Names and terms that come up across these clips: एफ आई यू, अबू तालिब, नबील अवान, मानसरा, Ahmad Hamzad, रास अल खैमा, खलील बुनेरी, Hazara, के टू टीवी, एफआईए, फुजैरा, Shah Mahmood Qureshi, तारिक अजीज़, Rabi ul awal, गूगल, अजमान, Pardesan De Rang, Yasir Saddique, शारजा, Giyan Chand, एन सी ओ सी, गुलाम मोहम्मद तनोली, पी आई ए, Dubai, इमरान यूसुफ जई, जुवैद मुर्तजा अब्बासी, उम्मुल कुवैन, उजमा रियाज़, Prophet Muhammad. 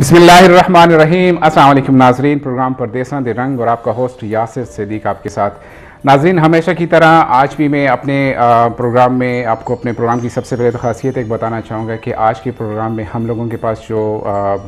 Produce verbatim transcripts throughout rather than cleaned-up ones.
बिस्मिल्लाहिर्रहमानिर्रहीम अस्सलाम वालेकुम नाजरीन, प्रोग्राम परदेसां दे रंग और आपका होस्ट यासिर सदीक आपके साथ। नाजरीन, हमेशा की तरह आज भी मैं अपने प्रोग्राम में आपको अपने प्रोग्राम की सबसे पहले तो खासियत एक बताना चाहूँगा कि आज के प्रोग्राम में हम लोगों के पास जो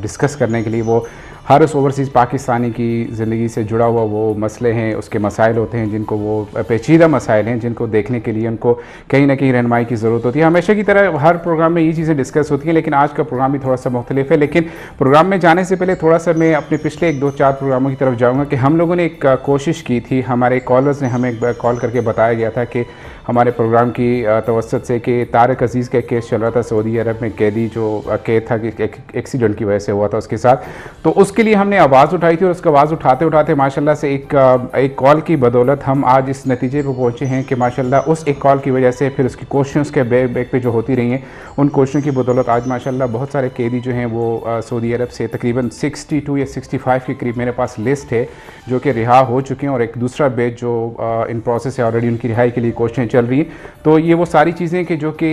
डिस्कस करने के लिए वो हर उस ओवरसीज़ पाकिस्तानी की ज़िंदगी से जुड़ा हुआ वो मसले हैं, उसके मसाइल होते हैं, जिनको वो पेचीदा मसाइल हैं जिनको देखने के लिए उनको कहीं ना कहीं रहनुमाई की ज़रूरत होती है। हमेशा की तरह हर प्रोग्राम में ये चीज़ें डिस्कस होती हैं, लेकिन आज का प्रोग्राम भी थोड़ा सा मुख्तलिफ है। लेकिन प्रोग्राम में जाने से पहले थोड़ा सा मैं अपने पिछले एक दो चार प्रोग्रामों की तरफ जाऊँगा कि हम लोगों ने एक कोशिश की थी, हमारे कॉलर्स ने हमें कॉल करके बताया गया था कि हमारे प्रोग्राम की तवसत से कि तारिक अजीज़ का केस चल रहा था सऊदी अरब में, कैदी जो कैद था कि एक्सीडेंट की वजह से हुआ था उसके साथ, तो उसके लिए हमने आवाज़ उठाई थी और उसका आवाज़ उठाते उठाते माशाल्लाह से एक एक कॉल की बदौलत हम आज इस नतीजे पर पहुँचे हैं कि माशाल्लाह उस एक कॉल की वजह से फिर उसकी कोशिशों के बैक बैक पे जो होती रही हैं उन कोशिशों की बदौलत आज माशाल्लाह बहुत सारे कैदी जो हैं वो सऊदी अरब से तकरीबन सिक्सटी टू या सिक्सटी फाइव के करीब मेरे पास लिस्ट है जो कि रिहा हो चुके हैं और एक दूसरा बैच जो इन प्रोसेस है ऑलरेडी उनकी रिहाई के लिए कोशिशें चल रही। तो ये वो सारी चीज़ें कि जो कि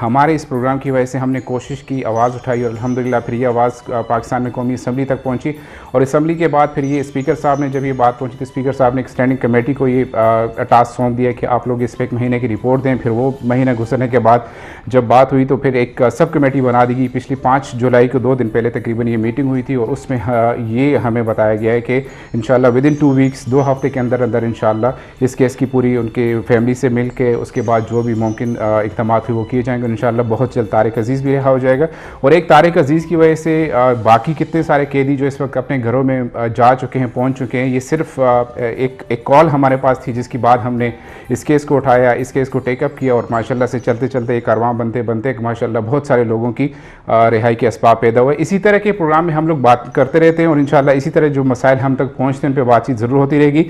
हमारे इस प्रोग्राम की वजह से हमने कोशिश की, आवाज़ उठाई और अल्हम्दुलिल्लाह फिर ये आवाज़ पाकिस्तान में कौमी असम्बली तक पहुंची और असम्बली के बाद फिर ये स्पीकर साहब ने जब ये बात पहुंची तो स्पीकर साहब ने एक स्टैंडिंग कमेटी को ये टास्क सौंप दिया कि आप लोग इस पर एक महीने की रिपोर्ट दें। फिर वो महीना गुजरने के बाद जब बात हुई तो फिर एक सब कमेटी बना दी गई। पिछली पाँच जुलाई को दो दिन पहले तकरीबन ये मीटिंग हुई थी और उसमें ये हमें बताया गया है कि इंशाल्लाह विद इन टू वीक्स, दो हफ्ते के अंदर अंदर इंशाल्लाह इस केस की पूरी उनके फैमिली से मिल के उसके बाद जो भी मुमकिन इक़दाम थे वो किए जाएंगे। इंशाल्लाह बहुत जल्द तारिक अजीज़ भी रिहा हो जाएगा और एक तारिक अजीज़ की वजह से बाकी कितने सारे कैदी जो इस वक्त अपने घरों में जा चुके हैं, पहुंच चुके हैं। ये सिर्फ एक एक कॉल हमारे पास थी जिसके बाद हमने इस केस को उठाया, इस केस को टेकअप किया और माशाल्लाह से चलते चलते एक कारवां बनते बनते माशाल्लाह बहुत सारे लोगों की रिहाई के असबाब पैदा हुए। इसी तरह के प्रोग्राम में हम लोग बात करते रहते हैं और इंशाल्लाह इसी तरह जो मसाइल हम तक पहुँचते हैं उन पर बातचीत ज़रूर होती रहेगी।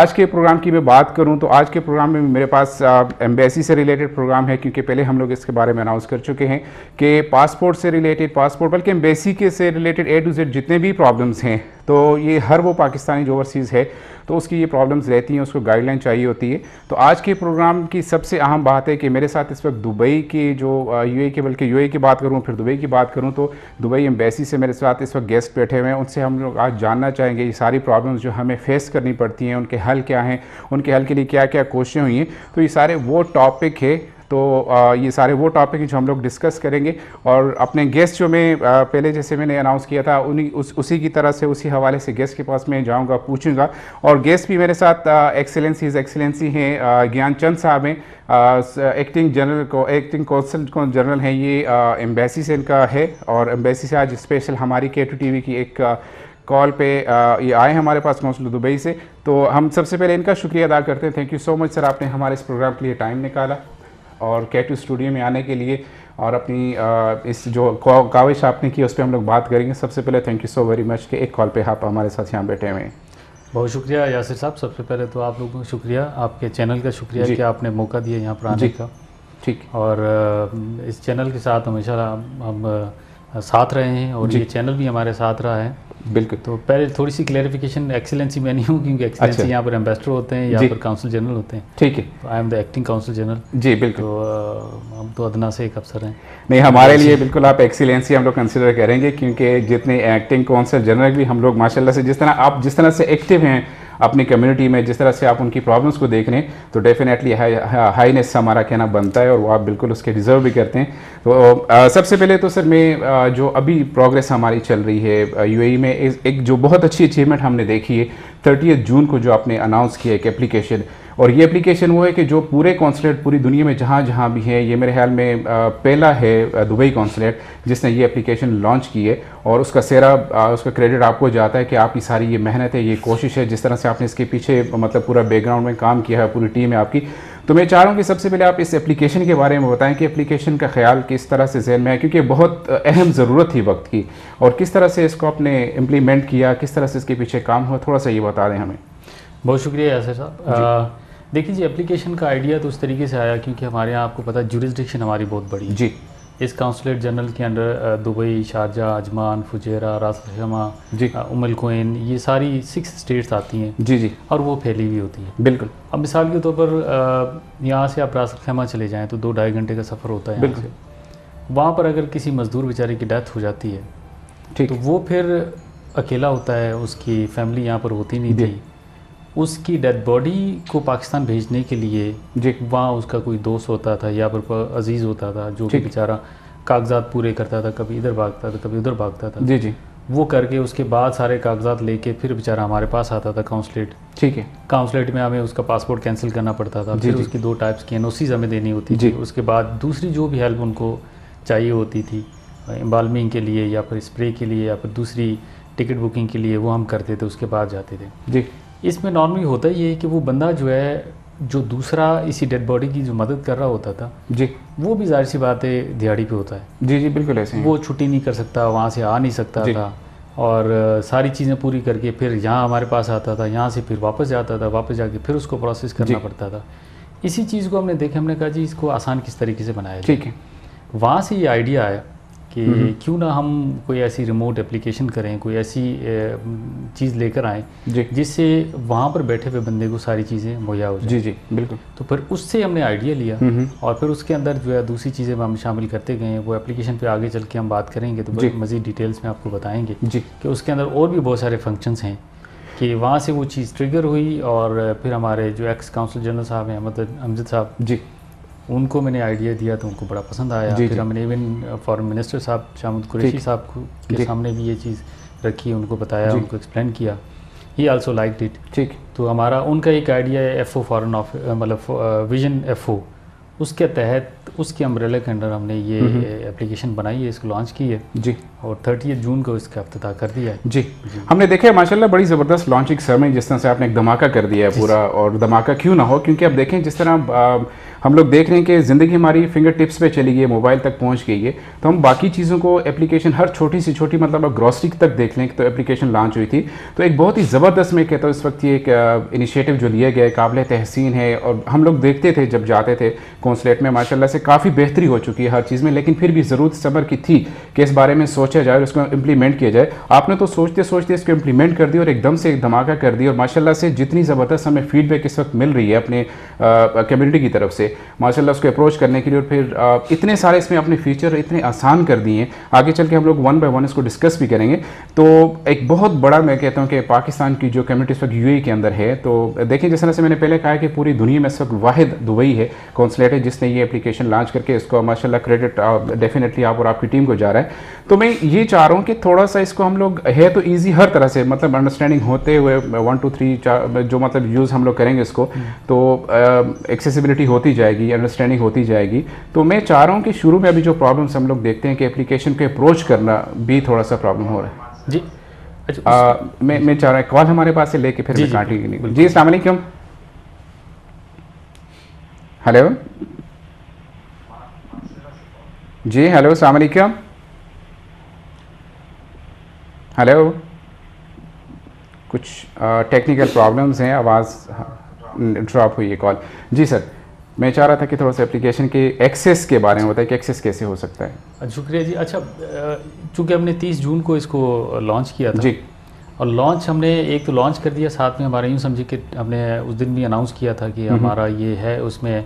आज के प्रोग्राम की मैं बात करूँ तो आज के प्रोग्राम में मेरे पास एम्बेसी से रिलेटेड प्रोग्राम है, क्योंकि पहले हम लोग इसके बारे में अनाउंस कर चुके हैं कि पासपोर्ट से रिलेटेड, पासपोर्ट बल्कि एम्बेसी के से रिलेटेड ए टू जेड जितने भी प्रॉब्लम्स हैं तो ये हर वो पाकिस्तानी जो ओवरसीज़ है तो उसकी ये प्रॉब्लम्स रहती हैं, उसको गाइडलाइन चाहिए होती है। तो आज के प्रोग्राम की सबसे अहम बात है कि मेरे साथ इस वक्त दुबई की जो यूएई के, बल्कि यूएई की बात करूँ फिर दुबई की बात करूँ तो दुबई एम्बेसी से मेरे साथ इस वक्त गेस्ट बैठे हुए हैं। उनसे हम लोग आज जानना चाहेंगे ये सारी प्रॉब्लम्स जो हमें फेस करनी पड़ती हैं उनके हल क्या हैं, उनके हल के लिए क्या क्या कोशिशें हुई हैं। तो ये सारे वो टॉपिक है, तो ये सारे वो टॉपिक हैं जो हम लोग डिस्कस करेंगे और अपने गेस्ट जो मैं पहले जैसे मैंने अनाउंस किया था उन्हीं उस, उसी की तरह से उसी हवाले से गेस्ट के पास मैं जाऊंगा, पूछूंगा। और गेस्ट भी मेरे साथ एक्सेलेंसी एक्सेलेंसी हैं, ज्ञान चंद साहब हैं, एक्टिंग जनरल को एक्टिंग कौंसल जनरल हैं, ये एम्बेसी से इनका है और एम्बेसी से आज स्पेशल हमारी के टू टीवी की एक कॉल पे ये आए हमारे पास कौंसलर दुबई से। तो हम सबसे पहले इनका शुक्रिया अदा करते हैं। Thank you so much sir, आपने हमारे इस प्रोग्राम के लिए टाइम निकाला और के टू स्टूडियो में आने के लिए और अपनी आ, इस जो काविश आपने की उस पर हम लोग बात करेंगे। सबसे पहले thank you so very much कि एक कॉल पे आप हमारे साथ यहाँ बैठे हुए हैं। बहुत शुक्रिया यासिर साहब, सबसे पहले तो आप लोगों का शुक्रिया, आपके चैनल का शुक्रिया कि आपने मौका दिया यहाँ पर आने का। ठीक, और इस चैनल के साथ हमेशा हम साथ रहे हैं और ये चैनल भी हमारे साथ रहा है। बिल्कुल, तो पहले थोड़ी सी क्लेरिफिकेशन, एक्सेलेंसी मैं नहीं हूँ क्योंकि एक्सेलेंसी अच्छा। यहाँ पर एम्बेसडर होते हैं, यहाँ पर काउंसिल जनरल होते हैं। ठीक है, I am the acting council general. जी बिल्कुल, तो आ, हम तो अदना से एक अफसर हैं। नहीं, हमारे लिए बिल्कुल आप एक्सेलेंसी हम लोग कंसिडर करेंगे क्योंकि जितने एक्टिंग काउंसिल जनरल भी हम लोग माशाल्लाह से जिस तरह आप जिस तरह से एक्टिव हैं अपनी कम्युनिटी में, जिस तरह से आप उनकी प्रॉब्लम्स को देख रहे हैं, तो डेफिनेटली हाईनेस हमारा कहना बनता है और वो आप बिल्कुल उसके डिज़र्व भी करते हैं। तो आ, सबसे पहले तो सर मैं आ, जो अभी प्रोग्रेस हमारी चल रही है यूएई में, एक जो बहुत अच्छी अचीवमेंट हमने देखी है थर्टीएथ जून को जो आपने अनाउंस किया एक एप्लीकेशन, और ये एप्लीकेशन वो है कि जो पूरे कॉन्सुलेट पूरी दुनिया में जहाँ जहाँ भी है, ये मेरे ख्याल में पहला है दुबई कॉन्सुलेट जिसने ये एप्लीकेशन लॉन्च की है और उसका सेरा उसका क्रेडिट आपको जाता है कि आपकी सारी ये मेहनत है, ये कोशिश है, जिस तरह से आपने इसके पीछे मतलब पूरा बैकग्राउंड में काम किया है, पूरी टीम है आपकी। तो मैं चाह रहा हूँ कि सबसे पहले आप इस एप्लीकेशन के बारे में बताएं कि एप्लीकेशन का ख्याल किस तरह से जहन में है, क्योंकि बहुत अहम ज़रूरत थी वक्त की, और किस तरह से इसको आपने इम्प्लीमेंट किया, किस तरह से इसके पीछे काम हुआ, थोड़ा सा ये बता दें हमें। बहुत शुक्रिया यासिर साहब। देखिए जी, एप्लीकेशन का आइडिया तो उस तरीके से आया क्योंकि हमारे यहाँ आपको पता है ज्यूरिसडिक्शन हमारी बहुत बड़ी है जी। इस काउंसलेट जनरल के under Dubai, शारजा, अजमान, फुजैरा, रास अल खैमा, उम्मुल कुवैन, ये सारी सिक्स स्टेट्स आती हैं जी जी, और वो फैली हुई होती है। बिल्कुल, अब मिसाल के तौर पर यहाँ से आप रास अल खैमा चले जाएँ तो दो ढाई घंटे का सफ़र होता है। बिल्कुल, वहाँ पर अगर किसी मज़दूर बेचारे की डेथ हो जाती है ठीक, तो वो फिर अकेला होता है, उसकी फैमिली यहाँ पर होती नहीं थी। उसकी डेड बॉडी को पाकिस्तान भेजने के लिए वहाँ उसका कोई दोस्त होता था या पर अजीज़ होता था जो कि बेचारा कागजात पूरे करता था, कभी इधर भागता था कभी उधर भागता था। जी जी, वो करके उसके बाद सारे कागजात लेके फिर बेचारा हमारे पास आता था काउंसलेट। ठीक है, काउंसलेट में हमें उसका पासपोर्ट कैंसिल करना पड़ता था। जी, फिर जी, उसकी दो टाइप्स की एन ओ सीज हमें देनी होती थी। उसके बाद दूसरी जो भी हेल्प उनको चाहिए होती थी एम्बालमिंग के लिए या फिर स्प्रे के लिए या फिर दूसरी टिकट बुकिंग के लिए, वो हम करते थे, उसके बाद जाते थे। जी, इसमें नॉर्मली होता ये है कि वो बंदा जो है जो दूसरा इसी डेड बॉडी की जो मदद कर रहा होता था जी, वो भी जाहिर सी बात है दिहाड़ी पे होता है। जी जी बिल्कुल, ऐसे वो छुट्टी नहीं कर सकता, वहाँ से आ नहीं सकता था, और सारी चीज़ें पूरी करके फिर यहाँ हमारे पास आता था, यहाँ से फिर वापस जाता था, वापस जाके फिर उसको प्रोसेस करना पड़ता था। इसी चीज़ को हमने देखा, हमने कहा जी इसको आसान किस तरीके से बनाया। ठीक है, वहाँ से ये आइडिया आया कि क्यों ना हम कोई ऐसी रिमोट एप्लीकेशन करें, कोई ऐसी चीज़ लेकर आएँ जिससे वहाँ पर बैठे हुए बंदे को सारी चीज़ें मुहैया हो जाए। जी जी बिल्कुल, तो फिर उससे हमने आइडिया लिया और फिर उसके अंदर जो है दूसरी चीज़ें हम शामिल करते गए। वो एप्लीकेशन पे आगे चल के हम बात करेंगे तो मज़ीद डिटेल्स में आपको बताएँगे कि उसके अंदर और भी बहुत सारे फंक्शंस हैं कि वहाँ से वो चीज़ ट्रिगर हुई। और फिर हमारे जो एक्स काउंसल जनरल साहब हैं अहमद हमजद साहब जी, उनको मैंने आइडिया दिया तो उनको बड़ा पसंद आया। फिर हमने इवन फॉरेन मिनिस्टर साहब शाह महमूद कुरैशी साहब के सामने भी ये चीज़ रखी, उनको बताया, उनको एक्सप्लेन किया, ही आल्सो लाइक्ड इट। ठीक, तो हमारा उनका एक आइडिया है एफ ओ फॉरेन ऑफ मतलब विजन एफ ओ, उसके तहत उसके अम्ब्रेला के अंडर हमने ये एप्लीकेशन बनाई है, इसको लॉन्च की है जी, और थर्टीएथ जून को इसका इफ्तिताह कर दिया है। जी, जी। हमने देखा है माशाल्लाह बड़ी ज़बरदस्त लॉन्चिंग सेरेमनी, जिस तरह से आपने एक धमाका कर दिया है पूरा, और धमाका क्यों ना हो क्योंकि आप देखें जिस तरह आ, हम लोग देख रहे हैं कि ज़िंदगी हमारी फिंगर टिप्स पर चली गई है, मोबाइल तक पहुँच गई है, तो हम बाकी चीज़ों को एप्लीकेशन हर छोटी सी छोटी मतलब आप ग्रॉसरी तक देख लें तो एप्लीकेशन लॉन्च हुई थी। तो एक बहुत ही ज़बरदस्त मैं कहता हूँ इस वक्त ये एक इनिशिएटिव जो लिया गया है काबिल तहसीन है, और हम लोग देखते थे जब जाते थे कॉन्सुलेट में माशाल्लाह से काफ़ी बेहतरी हो चुकी है हर चीज़ में, लेकिन फिर भी ज़रूरत सबर की थी कि इस बारे में सोचा जाए और इसको इम्प्लीमेंट किया जाए। आपने तो सोचते सोचते इसको इम्प्लीमेंट कर दिया और एकदम से एक धमाका कर दिया, और माशाल्लाह से जितनी ज़बरदस्त हमें फीडबैक इस वक्त मिल रही है अपने कम्युनिटी की तरफ से माशाल्लाह उसको अप्रोच करने के लिए, और फिर आ, इतने सारे इसमें अपने फीचर इतने आसान कर दिए हैं, आगे चल के हम लोग वन बाय वन इसको डिस्कस भी करेंगे। तो एक बहुत बड़ा मैं कहता हूँ कि पाकिस्तान की जो कम्युनिटी इस वक्त यूएई के अंदर है, तो देखिए जिस तरह से मैंने पहले कहा कि पूरी दुनिया में इस वक्त वाहिद दुबई है कॉन्सुलेट है जिसने ये एप्लीकेशन लॉन्च करके इसको माशाल्लाह क्रेडिट डेफिनेटली आप और आपकी टीम को जा रहा है। तो मैं ये चाह रहा हूँ कि थोड़ा सा इसको हम लोग है तो ईजी हर तरह से मतलब अंडरस्टैंडिंग होते हुए वन टू थ्री चार जो मतलब यूज़ हम लोग करेंगे इसको, तो एक्सेसिबिलिटी होती जाएगी, अंडरस्टैंडिंग होती जाएगी। तो मैं चाह रहा हूँ कि शुरू में अभी जो प्रॉब्लम्स हम लोग देखते हैं कि एप्लीकेशन को अप्रोच करना भी थोड़ा सा प्रॉब्लम हो रहा है। जी अच्छा, आ, मैं मैं चाह रहा हूँ कॉल हमारे पास से लेके फिर मैं काटेंगे। जी अस्सलाम वालेकुम, हेलो जी, हेलो अस्सलाम वालेकुम, हेलो कुछ टेक्निकल प्रॉब्लम्स हैं, आवाज़ ड्रॉप हुई है कॉल। जी सर, मैं चाह रहा था कि थोड़ा सा एप्लीकेशन के एक्सेस के बारे में बताएं कि एक्सेस कैसे हो सकता है। शुक्रिया जी। अच्छा, चूँकि हमने तीस जून को इसको लॉन्च किया था जी, और लॉन्च हमने एक तो लॉन्च कर दिया, साथ में हमारा यूँ समझे कि हमने उस दिन भी अनाउंस किया था कि हमारा ये है, उसमें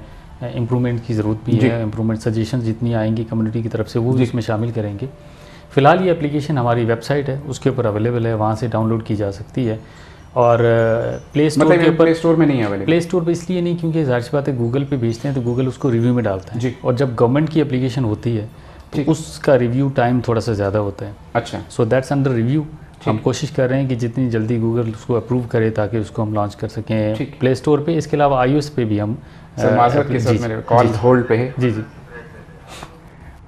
इम्प्रूवमेंट की ज़रूरत भी है, इम्प्रूवमेंट सजेशन जितनी आएंगी कम्युनिटी की तरफ से वो इसमें शामिल करेंगे। फ़िलहाल ये एप्लीकेशन हमारी वेबसाइट है उसके ऊपर अवेलेबल है, वहाँ से डाउनलोड की जा सकती है, और प्ले स्टोर मतलब के ऊपर प्ले स्टोर में नहीं है। प्ले स्टोर पे इसलिए नहीं क्योंकि जाहिर सी बात है गूगल पे भेजते हैं तो गूगल उसको रिव्यू में डालता है, और जब गवर्नमेंट की एप्लीकेशन होती है तो उसका रिव्यू टाइम थोड़ा सा ज़्यादा होता है। अच्छा, सो दैट्स अंडर रिव्यू। हम कोशिश कर रहे हैं कि जितनी जल्दी गूगल उसको अप्रूव करे ताकि उसको हम लॉन्च कर सकें प्ले स्टोर पर। इसके अलावा आई ओ एस पे भी हम कॉल होल्ड पे है। जी जी,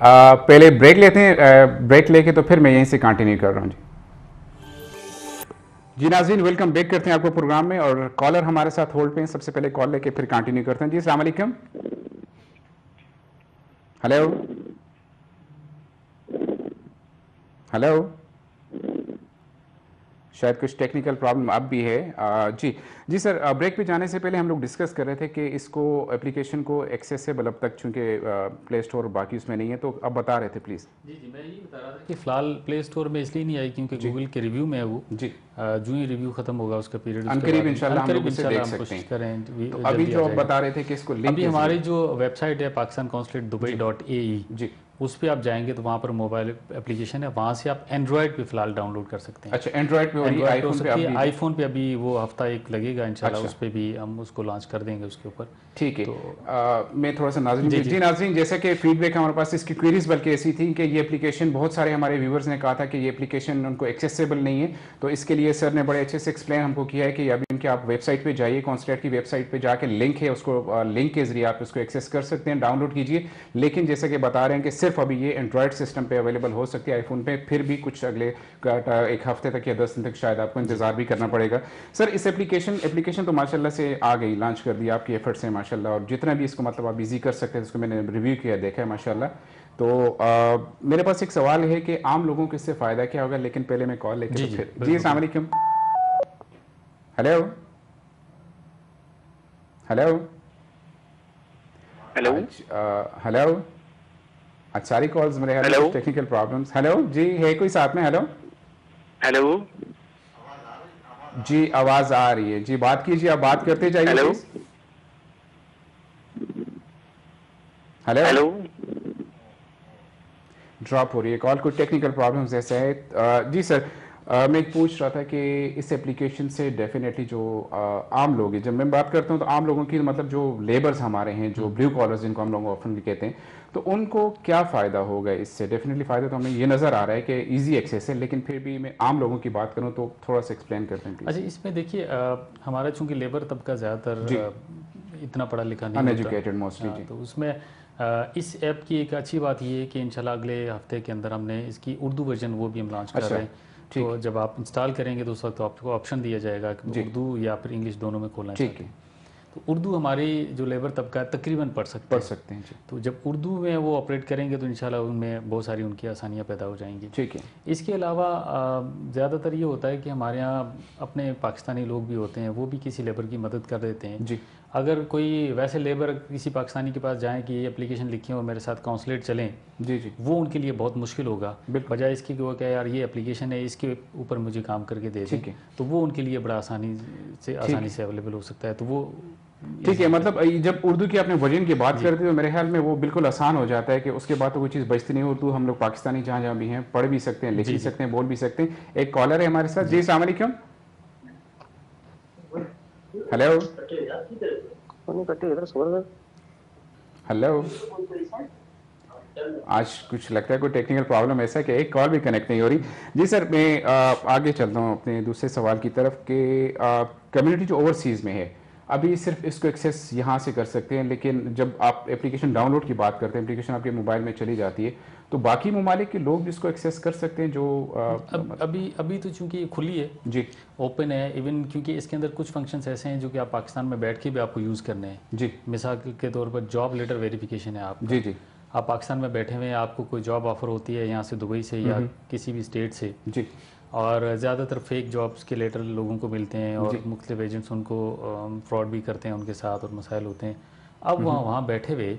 पहले ब्रेक लेते हैं, ब्रेक लेके तो फिर मैं यहीं से कंटिन्यू कर रहा हूँ। जी जी नाज़रीन, वेलकम बैक करते हैं आपको प्रोग्राम में, और कॉलर हमारे साथ होल्ड पे हैं, सबसे पहले कॉल लेके फिर कंटिन्यू करते हैं। जी अस्सलाम वालेकुम, हेलो हेलो, शायद कुछ टेक्निकल प्रॉब्लम अब भी है। आ, जी जी सर, ब्रेक पे जाने से पहले हम लोग डिस्कस कर रहे थे कि इसको एप्लीकेशन को एक्सेसेबल अब तक चूँकि प्ले स्टोर बाकी उसमें नहीं है, तो अब बता रहे थे प्लीज़। जी जी, मैं ये बता रहा था कि फ़िलहाल प्ले स्टोर में इसलिए नहीं आई क्योंकि गूगल के रिव्यू में है वो। जी, जो ही रिव्यू खत्म होगा उसका पीरियड अनकरीब इंशाल्लाह हम लोग इसे देख सकते हैं। तो अभी जो आप बता रहे थे कि इसको लिंक, अभी हमारी जो वेबसाइट है Pakistan consulate Dubai dot A E, जी उस पर आप जाएंगे तो वहाँ पर मोबाइल एप्लीकेशन है, वहाँ से आप एंड्रॉयड पे फिलहाल डाउनलोड कर सकते हैं। अच्छा, एंड्रॉयड पे, आईफोन पे अभी वो हफ्ता एक लगेगा इंशाल्लाह, उस पर भी हम उसको लॉन्च कर देंगे उसके ऊपर। ठीक है, मैं थोड़ा सा नाज़रीन जी नाज़रीन जैसे कि फीडबैक हमारे पास इसकी क्वेरीज बल्कि ऐसी थी कि ये एप्लीकेशन, बहुत सारे हमारे व्यूवर्स ने कहा था कि ये एप्लीकेशन उनको एक्सेसिबल नहीं है, तो इसके लिए सर ने बड़े अच्छे से एक्सप्लेन हमको किया है कि अभी इनके आप वेबसाइट पे जाइए, कॉन्सुलेट की वेबसाइट पे जाके लिंक है, उसको लिंक के जरिए आप इसको एक्सेस कर सकते हैं, डाउनलोड कीजिए। लेकिन जैसे कि बता रहे हैं कि सिर्फ अभी ये एंड्रॉयड सिस्टम पे अवेलेबल हो सकती है, आईफोन पे फिर भी कुछ अगले एक हफ्ते तक या दस दिन तक शायद आपको इंतजार भी करना पड़ेगा। सर इस एप्लीकेशन एप्लीकेशन तो माशाल्लाह से आ गई, लॉन्च कर दिया आपकी एफर्ट से माशाल्लाह, और जितना भी इसको मतलब आप बिजी कर सकते हैं, इसको मैंने रिव्यू किया देखा है माशाल्लाह। तो आ, मेरे पास एक सवाल है कि आम लोगों को इससे फ़ायदा क्या होगा, लेकिन पहले मैं कॉल लेके जी, तो जी अस्सलाम वालेकुम। हेलो हेलो हेलो हेलो अच्छा, सारी कॉल्स मेरे हेलो टेक्निकल प्रॉब्लम्स। हेलो जी, है कोई साथ में? हेलो हेलो जी, आवाज़ आ रही है जी, बात कीजिए, आप बात करते जाइए। हेलो हेलो हेलो ड्रॉप हो रही है कॉल, कोई टेक्निकल प्रॉब्लम जैसे है जी। सर आ, मैं पूछ रहा था कि इस एप्लीकेशन से डेफिनेटली जो आ, आम लोग हैं, जब मैं बात करता हूँ तो आम लोगों की मतलब जो लेबर्स हमारे हैं, जो ब्लू कॉलर्स जिनको हम लोग ऑफन कहते हैं, तो उनको क्या फ़ायदा होगा इससे? डेफिनेटली फ़ायदा तो हमें ये नज़र आ रहा है कि इजी एक्सेस है, लेकिन फिर भी मैं आम लोगों की बात करूँ तो थोड़ा सा एक्सप्लेन करते हैं। अच्छा, इसमें देखिए हमारा चूँकि लेबर तबका ज़्यादातर इतना पढ़ा लिखा नहीं, अनएजुकेटेड मोस्टली, तो उसमें इस ऐप की एक अच्छी बात ये है कि इंशाल्लाह अगले हफ्ते के अंदर हमने इसकी उर्दू वर्जन वो भी हम लॉन्च कर रहे हैं। तो जब आप इंस्टॉल करेंगे तो उस वक्त तो आपको ऑप्शन दिया जाएगा कि उर्दू या फिर इंग्लिश दोनों में खोलना चाहिए। तो उर्दू हमारी जो लेबर तबका तकरीबन पढ़ सकते पढ़ सकते हैं, तो जब उर्दू में वो ऑपरेट करेंगे तो इंशाल्लाह उनमें बहुत सारी उनकी आसानियाँ पैदा हो जाएंगी। ठीक है, इसके अलावा ज़्यादातर ये होता है कि हमारे यहाँ अपने पाकिस्तानी लोग भी होते हैं, वो भी किसी लेबर की मदद कर देते हैं जी। अगर कोई वैसे लेबर किसी पाकिस्तानी के पास जाएं कि ये एप्लीकेशन लिखें और मेरे साथ काउंसलेट चलें जी जी, वो उनके लिए बहुत मुश्किल होगा, बजाय इसकी कि वो कहे यार ये एप्लीकेशन है, इसके ऊपर मुझे काम करके दे दें, तो वो उनके लिए बड़ा आसानी से आसानी से अवेलेबल हो सकता है। तो वो ठीक है, मतलब जब उर्दू की आपने वर्जन की बात करते हो, मेरे ख्याल में वो बिल्कुल आसान हो जाता है कि उसके बाद तो कोई चीज़ बचती नहीं। उर्दू हम लोग पाकिस्तानी जहाँ जहाँ भी हैं पढ़ भी सकते हैं, लिख भी सकते हैं, बोल भी सकते हैं। एक कॉलर है हमारे साथ जी, अस्सलाम वालेकुम। हेलो हेलो, आज कुछ लगता है कोई टेक्निकल प्रॉब्लम ऐसा है कि एक कॉल भी कनेक्ट नहीं हो रही जी। सर मैं आगे चलता हूँ अपने दूसरे सवाल की तरफ कि कम्युनिटी जो ओवरसीज़ में है अभी सिर्फ इसको एक्सेस यहाँ से कर सकते हैं, लेकिन जब आप एप्लीकेशन डाउनलोड की बात करते हैं, एप्लीकेशन आपके मोबाइल में चली जाती है, तो बाकी ममालिक के लोग भी इसको एक्सेस कर सकते हैं जो आ, अब, अभी अभी तो चूँकि खुली है जी, ओपन है, इवन क्योंकि इसके अंदर कुछ फंक्शंस ऐसे हैं जो कि आप पाकिस्तान में बैठ के भी आपको यूज़ करने हैं जी। मिसाल के तौर पर जॉब लेटर वेरिफिकेशन है आप जी जी, आप पाकिस्तान में बैठे हुए हैं, आपको कोई जॉब ऑफर होती है यहाँ से दुबई से या किसी भी स्टेट से जी, और ज़्यादातर फेक जॉब्स के लेटर लोगों को मिलते हैं और मुख्तलिफ एजेंट्स उनको फ्रॉड भी करते हैं, उनके साथ और मसाइल होते हैं। अब वहाँ वहाँ बैठे हुए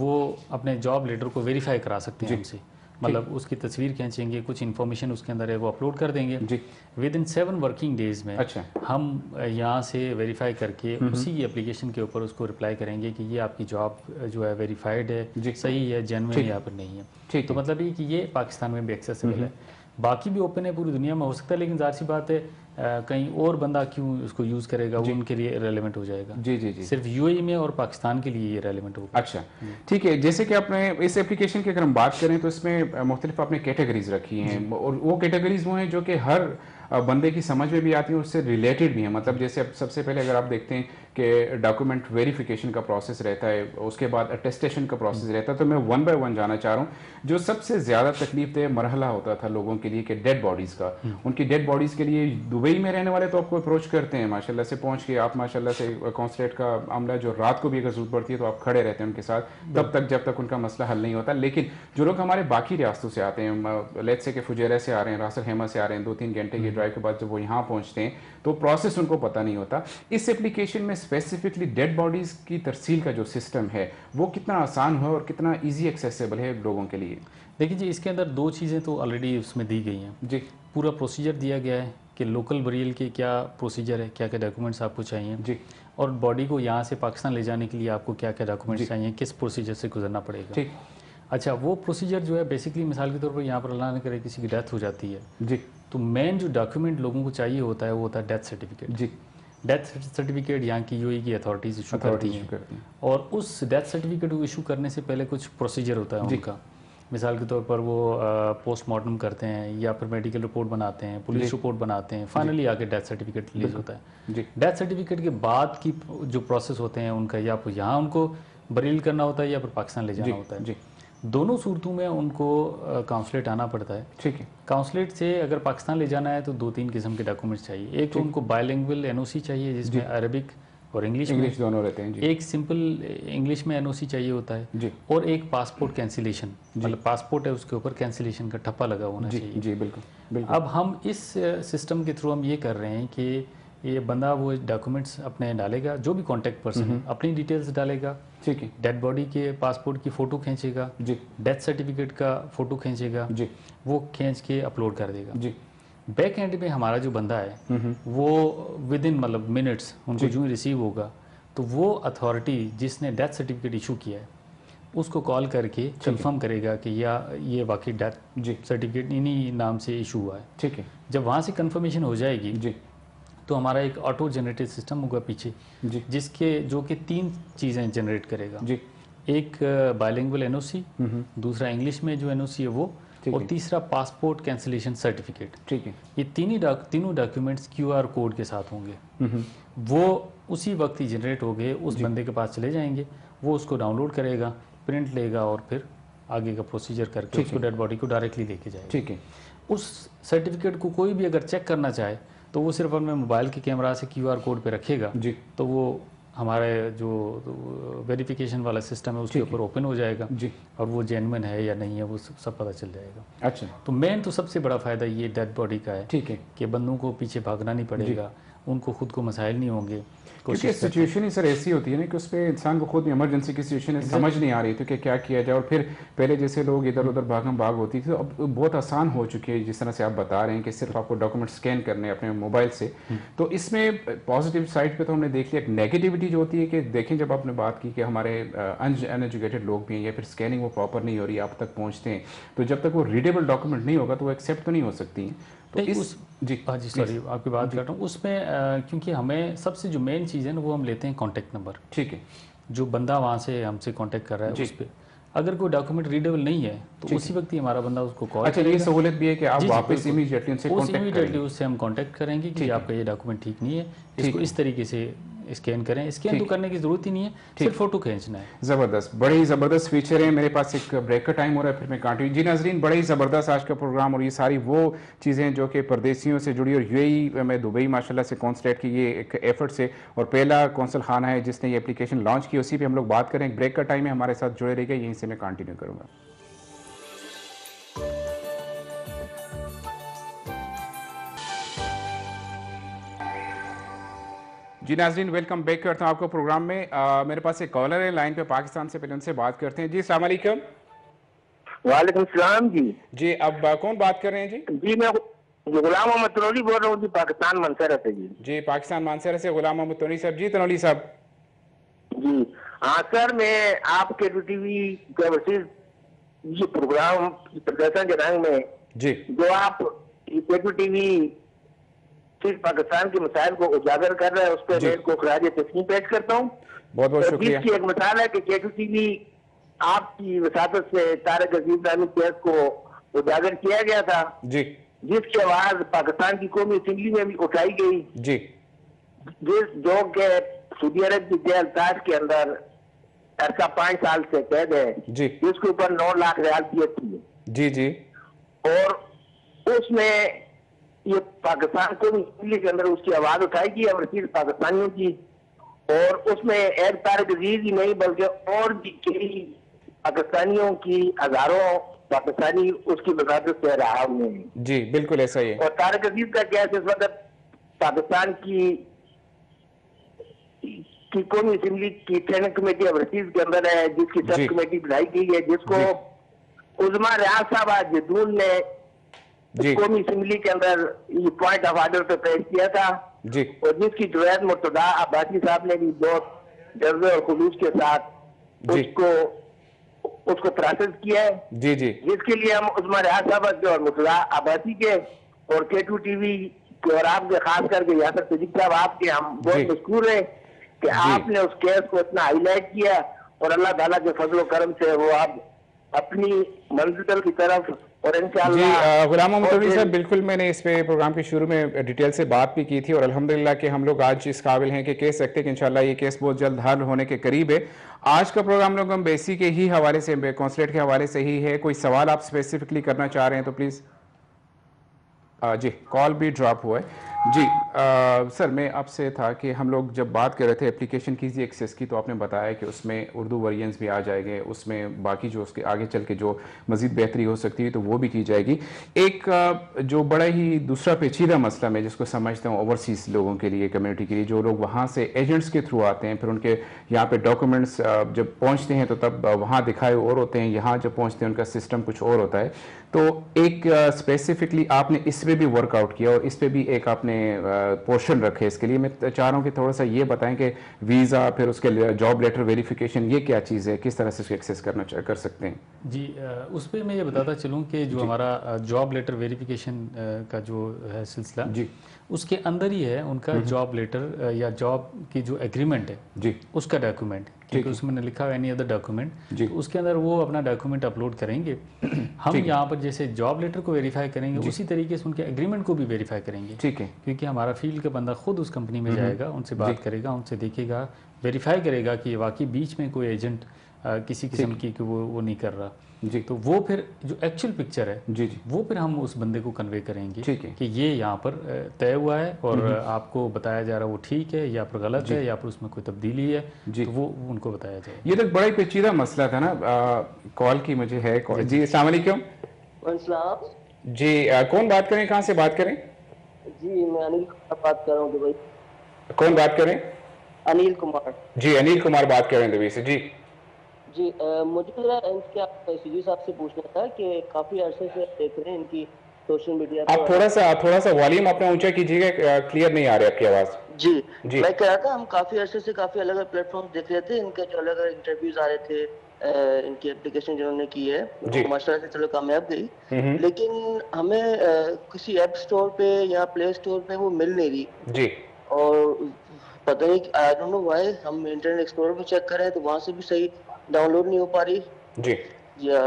वो अपने जॉब लेटर को वेरीफाई करा सकते हैं हमसे, मतलब उसकी तस्वीर खींचेंगे, कुछ इन्फॉर्मेशन उसके अंदर है वो अपलोड कर देंगे, within seven working days में अच्छा। हम यहाँ से वेरीफाई करके उसी एप्लीकेशन के ऊपर उसको रिप्लाई करेंगे कि ये आपकी जॉब जो है वेरीफाइड है, सही है, जेन्युइन या फिर नहीं है। तो मतलब ये कि ये पाकिस्तान में भी एक्सेसिबल है, बाकी भी ओपन है, पूरी दुनिया में हो सकता है, लेकिन जाहिर सी बात है आ, कहीं और बंदा क्यों उसको यूज़ करेगा, वो उनके लिए रेलेवेंट हो जाएगा जी जी जी, सिर्फ यूएई में और पाकिस्तान के लिए ये रेलेवेंट होगा। अच्छा ठीक है, जैसे कि आपने इस एप्लीकेशन की अगर हम बात करें तो इसमें मुख्तलिफ आपने कैटेगरीज रखी हैं, और वो कैटेगरीज वो हैं जो कि हर बंदे की समझ में भी आती है, उससे रिलेटेड भी है। मतलब जैसे अब सबसे पहले अगर आप देखते हैं कि डॉक्यूमेंट वेरिफिकेशन का प्रोसेस रहता है, उसके बाद अटेस्टेशन का प्रोसेस रहता है, तो मैं वन बाय वन जाना चाह रहा हूँ। जो सबसे ज़्यादा तकलीफदेह मरहला होता था लोगों के लिए कि डेड बॉडीज़ का, उनकी डेड बॉडीज़ के लिए दुबई में रहने वाले तो आपको अप्रोच करते हैं माशाल्लाह से, पहुँच के आप माशाल्लाह से कॉन्सुलेट का अमला जो रात को भी अगर जरूरत पड़ती है तो आप खड़े रहते हैं उनके साथ तब तक जब तक उनका मसला हल नहीं होता। लेकिन जो लोग हमारे बाकी रियासतों से आते हैं, लेट्स से कि फुजैरा से आ रहे हैं, रास अल हेमा से आ रहे हैं, दो तीन घंटे की के बाद जब वो यहाँ पहुँचते हैं तो प्रोसेस उनको पता नहीं होता। इस एप्लीकेशन में स्पेसिफिकली डेड बॉडीज़ की तरसील का जो सिस्टम है वो कितना आसान है और कितना इजी एक्सेसिबल है लोगों के लिए? देखिए जी, इसके अंदर दो चीज़ें तो ऑलरेडी उसमें दी गई हैं जी, पूरा प्रोसीजर दिया गया है कि लोकल बरियल के क्या प्रोसीजर है, क्या क्या डॉक्यूमेंट्स आपको चाहिए जी, और बॉडी को यहाँ से पाकिस्तान ले जाने के लिए आपको क्या क्या डॉक्यूमेंट्स चाहिए, किस प्रोसीजर से गुजरना पड़ेगा। अच्छा, वो प्रोसीजर जो है बेसिकली मिसाल के तौर पर यहाँ पर अल्लाह न करे किसी की डेथ हो जाती है जी, तो मेन जो डॉक्यूमेंट लोगों को चाहिए होता है वो होता है डेथ सर्टिफिकेट जी। डेथ सर्टिफिकेट यहाँ की यूएई की अथॉरिटीज़ इशू करती हैं, और उस डेथ सर्टिफिकेट को इशू करने से पहले कुछ प्रोसीजर होता है उनका। मिसाल के तौर पर वो पोस्टमार्टम करते हैं या फिर मेडिकल रिपोर्ट बनाते हैं, पुलिस रिपोर्ट बनाते हैं, फाइनली आके डेथ सर्टिफिकेट रिलीज होता है जी। डेथ सर्टिफिकेट के बाद की जो प्रोसेस होते हैं उनका, या फिर यहाँ उनको बरील करना होता है या फिर पाकिस्तान ले जाना होता है जी। दोनों सूरतों में उनको काउंसलेट आना पड़ता है, ठीक है। काउंसलेट से अगर पाकिस्तान ले जाना है तो दो तीन किस्म के डॉक्यूमेंट्स चाहिए। एक तो उनको बायलिंगुअल एनओसी चाहिए जिसमें अरबिक और इंग्लिश इंग्लिश दोनों रहते हैं जी। एक सिंपल इंग्लिश में एनओसी चाहिए होता है जी, और एक पासपोर्ट कैंसिलेशन, मतलब पासपोर्ट है उसके ऊपर कैंसिलेशन का ठप्पा लगा होना जी, चाहिए जी। बिल्कुल, बिल्कुल। अब हम इस सिस्टम के थ्रू हम ये कर रहे हैं कि ये बंदा वो डॉक्यूमेंट्स अपने डालेगा, जो भी कॉन्टैक्ट पर्सन है अपनी डिटेल्स डालेगा, ठीक है। डेड बॉडी के पासपोर्ट की फ़ोटो खींचेगा जी, डेथ सर्टिफिकेट का फ़ोटो खींचेगा जी, वो खींच के अपलोड कर देगा जी। बैक एंड में हमारा जो बंदा है वो विद इन मतलब मिनट्स उनको जो रिसीव होगा, तो वो अथॉरिटी जिसने डेथ सर्टिफिकेट इशू किया है उसको कॉल करके कंफर्म करेगा कि या ये वाकई डेथ सर्टिफिकेट इन्हीं नाम से इशू हुआ है, ठीक है। जब वहाँ से कंफर्मेशन हो जाएगी जी, तो हमारा एक ऑटो जनरेटेड सिस्टम होगा पीछे जी, जिसके जो कि तीन चीज़ें जनरेट करेगा जी। एक बायलिंगुअल एनओसी, दूसरा इंग्लिश में जो एनओसी है वो, और तीसरा पासपोर्ट कैंसिलेशन सर्टिफिकेट, ठीक है। ये तीन ही डाक, तीनों डॉक्यूमेंट्स क्यूआर कोड के साथ होंगे। वो उसी वक्त ही जनरेट हो गए, उस बंदे के पास चले जाएंगे, वो उसको डाउनलोड करेगा, प्रिंट लेगा और फिर आगे का प्रोसीजर करके उसको डेड बॉडी को डायरेक्टली लेके जाएगा, ठीक है। उस सर्टिफिकेट को कोई भी अगर चेक करना चाहे तो वो सिर्फ अपने मोबाइल के कैमरा से क्यूआर कोड पे रखेगा जी, तो वो हमारे जो वेरिफिकेशन वाला सिस्टम है उसके ऊपर ओपन हो जाएगा जी, और वो जेन्युइन है या नहीं है वो सब, सब पता चल जाएगा। अच्छा, तो मेन तो सबसे बड़ा फ़ायदा ये डेड बॉडी का है, ठीक है, कि बंदों को पीछे भागना नहीं पड़ेगा, उनको खुद को मसाइल नहीं होंगे। क्योंकि सिचुएशन ही सर ऐसी होती है ना कि उस पर इंसान को खुद इमरजेंसी की सिचुएशन समझ नहीं आ रही थी कि क्या किया जाए, और फिर पहले जैसे लोग इधर उधर भागम भाग होती थी, तो अब बहुत आसान हो चुकी है जिस तरह से आप बता रहे हैं कि सिर्फ आपको डॉक्यूमेंट स्कैन करने अपने मोबाइल से। तो इसमें पॉजिटिव साइड पर तो हमने देख लिया, एक नेगेटिविटी जो होती है कि देखें जब आपने बात की कि हमारे अनएजुकेटेड लोग भी हैं या फिर स्कैनिंग वो प्रॉपर नहीं हो रही, आप तक पहुँचते हैं, तो जब तक वो रीडेबल डॉक्यूमेंट नहीं होगा तो वो एक्सेप्ट तो नहीं हो सकती हैं। तो इस उस जी हाँ जी सॉरी आपकी बात कर रहा हूँ उसमें, क्योंकि हमें सबसे जो मेन चीज़ है ना वो हम लेते हैं कॉन्टैक्ट नंबर, ठीक है। जो बंदा वहाँ से हमसे कॉन्टैक्ट कर रहा है उस पर अगर कोई डॉक्यूमेंट रीडेबल नहीं है तो उसी वक्त ही हमारा बंदा उसको कॉल अच्छा करेगा। ये सहूलत भी है कि आप वापस इमीडिएटली उनसे इमीडिएटली उससे हम कॉन्टैक्ट करेंगे कि आपका ये डॉक्यूमेंट ठीक नहीं है, इसको इस तरीके से स्कैन करें। स्कैन तो करने की जरूरत ही नहीं है, सिर्फ फोटो खींचना है। जबरदस्त, बड़े ही जबरदस्त फीचर है। मेरे पास एक ब्रेक का टाइम हो रहा है, फिर मैं काटूँ जी। नाजरीन, बड़े ही जबरदस्त आज का प्रोग्राम, और ये सारी वो चीज़ें जो कि परदेसियों से जुड़ी, और यूएई में दुबई माशाल्लाह से कॉन्सुलेट की ये एक एफर्ट्स है और पहला कौंसल खाना है जिसने ये एप्लीकेशन लॉन्च की, उसी पर हम लोग बात करें। एक ब्रेक का टाइम है, हमारे साथ जुड़े रहेगा, यहीं से मैं कंटिन्यू करूँगा। जी नाजरीन, वेलकम बैक करता हूँ आपको प्रोग्राम में। आ, मेरे पास एक कॉलर है लाइन पे पाकिस्तान से, पहले उनसे बात करते हैं जी। अस्सलाम वालेकुम। वालेकुम सलाम जी। जी अब कौन बात कर रहे हैं जी? जी मैं गुलाम मोहम्मद तनोली बोल रहा हूँ जी, पाकिस्तान मानसरा से जी। जी पाकिस्तान मानसरा से गुलाम मोहम्मद तनोली साहब जी। तनोली साहब जी हाँ सर, मैं आपके के टू टीवी ये प्रोग्राम प्रदर्शन के रंग में जी जो आप के टू टीवी सिर्फ पाकिस्तान के मसाइल को उजागर कर रहा है उस पर को खराज तस्लीम पेश करता हूँ। बहुत बहुत शुक्रिया। इसकी एक मिसाल है कि के टू टीवी आपकी वसादत से तारिक अजीज केस को उजागर किया गया था जी, जिसकी आवाज पाकिस्तान की कौमी असम्बली में भी उठाई गई जी, जिस जो के सऊदी अरब की जेल ताज के अंदर ऐसा पाँच साल से कैद है जी, जिसके ऊपर नौ लाख रियाल दिए थी जी जी, और उसमें ये पाकिस्तान को भी के अंदर उसकी आवाज उठाएगी और चीज पाकिस्तानियों की, और उसमें एक तारिक अजीज ही नहीं बल्कि और भी कई पाकिस्तानियों की हजारों पाकिस्तानी उसकी वजादत से रहा हुए हैं जी। बिल्कुल ऐसा ही है। और तारिक अजीज का क्या है, इस वक्त पाकिस्तान की की कौमी असम्बली की ट्रेनिंग कमेटी अब रसीज के अंदर है, जिसकी सब कमेटी बनाई गई है, जिसको उजमा रियाज जदून ने कौमी असम्बली के अंदर ये पॉइंट ऑफ आर्डर पे पेश किया था जी, और जिसकी जुवैद मुर्तजा अब्बासी साहब ने भी बहुत जज्बे और खुलूस के साथ उसको उसको प्रोसेस किया है जी जी, जिसके लिए हम उजमा रियाज साहब के और मुर्तजा अब्बासी के और के टू टीवी के और आपके खास करके यासिर सद्दीक साहब आपके हम बहुत मशहूर है कि आपने उस केस को इतना हाईलाइट किया और अल्लाह ताला के फजल करम से वो आप अपनी मंजिल की तरफ और इंशाअल्लाह। गुलाम मुस्तफी साहब बिल्कुल मैंने इस पे प्रोग्राम के शुरू में डिटेल से बात भी की थी और अल्हम्दुलिल्लाह कि हम लोग आज इस काबिल हैं कि कह सकते हैं कि इंशाअल्लाह ये केस बहुत जल्द हल होने के करीब है। आज का प्रोग्राम लोग हम बेसी के ही हवाले से कॉन्सुलेट के हवाले से ही है। कोई सवाल आप स्पेसिफिकली करना चाह रहे हैं तो प्लीज़। जी कॉल भी ड्रॉप हुआ है जी। आ, सर मैं आपसे था कि हम लोग जब बात कर रहे थे एप्लीकेशन की जी एक्सेस की, तो आपने बताया कि उसमें उर्दू वर्जन्स भी आ जाएंगे, उसमें बाकी जो उसके आगे चल के जो मज़ीद बेहतरी हो सकती है तो वो भी की जाएगी। एक जो बड़ा ही दूसरा पेचीदा मसला मैं जिसको समझता हूँ ओवरसीज़ लोगों के लिए, कम्युनिटी के लिए, जो लोग वहाँ से एजेंट्स के थ्रू आते हैं, फिर उनके यहाँ पर डॉक्यूमेंट्स जब पहुँचते हैं तो तब वहाँ दिखाए और होते हैं, यहाँ जब पहुँचते हैं उनका सिस्टम कुछ और होता है। तो एक स्पेसिफिकली आपने इस पर भी वर्कआउट किया और इस पर भी एक आपने पोर्शन रखे। इसके लिए मैं चाह रहा हूँ कि थोड़ा सा ये बताएं कि वीज़ा फिर उसके जॉब लेटर वेरिफिकेशन ये क्या चीज़ है, किस तरह से उसको एक्सेस करना कर सकते हैं। जी उस पर मैं ये बताता चलूँ कि जो हमारा जॉब लेटर वेरिफिकेशन का जो है सिलसिला जी उसके अंदर ही है उनका जॉब लेटर या जॉब की जो एग्रीमेंट है जी उसका डॉक्यूमेंट, क्योंकि उसमें लिखा है एनी अदर डॉक्यूमेंट, तो उसके अंदर वो अपना डॉक्यूमेंट अपलोड करेंगे। हम यहाँ पर जैसे जॉब लेटर को वेरीफाई करेंगे उसी तरीके से उनके एग्रीमेंट को भी वेरीफाई करेंगे, ठीक है, क्योंकि हमारा फील्ड का बंदा खुद उस कंपनी में जाएगा, उनसे बात करेगा, उनसे देखेगा, वेरीफाई करेगा कि वाकई बीच में कोई एजेंट आ, किसी किस्म की कि वो वो नहीं कर रहा जी। तो वो फिर जो एक्चुअल पिक्चर है जी जी वो फिर हम उस बंदे को कन्वे करेंगे कि ये यहाँ पर तय हुआ है और आपको बताया जा रहा वो ठीक है या फिर गलत है या फिर उसमें कोई तब्दीली है जी, तो वो उनको बताया जाए। ये तो बड़ा ही पेचीदा मसला था ना। कॉल की मुझे है कॉल जी। अस्सलाम वालेकुम जी, कौन बात करें, कहाँ से बात करें जी? मैं अनिल बात कर रहा हूँ दुबई। कौन बात करें? अनिल कुमार जी। अनिल कुमार बात कर रहे हैं दुबई से जी जी। आ, मुझे सीजी साहब से पूछना था कि काफी अरसे से देख रहे हैं इनकी सोशल मीडिया। आप थोड़ा सा थोड़ा सा वॉल्यूम अपना ऊंचा कीजिएगा, क्लियर नहीं आ रही आपकी आवाज जी। जी मैं कह रहा था हम काफी अरसे से काफी अलग अलग प्लेटफॉर्म देख रहे थे, इनके जो अलग अलग इंटरव्यूज आ रहे थे, इनकी एप्लीकेशन जिन्होंने की है माशाल्लाह से चलो कामयाब गई, लेकिन हमें किसी ऐप स्टोर पे या प्ले स्टोर पे वो मिल नहीं रही जी। और पता नहीं आई डोंट नो व्हाई, हम इंटरनेट एक्सप्लोरर पे चेक करें तो वहाँ से भी सही डाउनलोड नहीं हो पा रही जी, या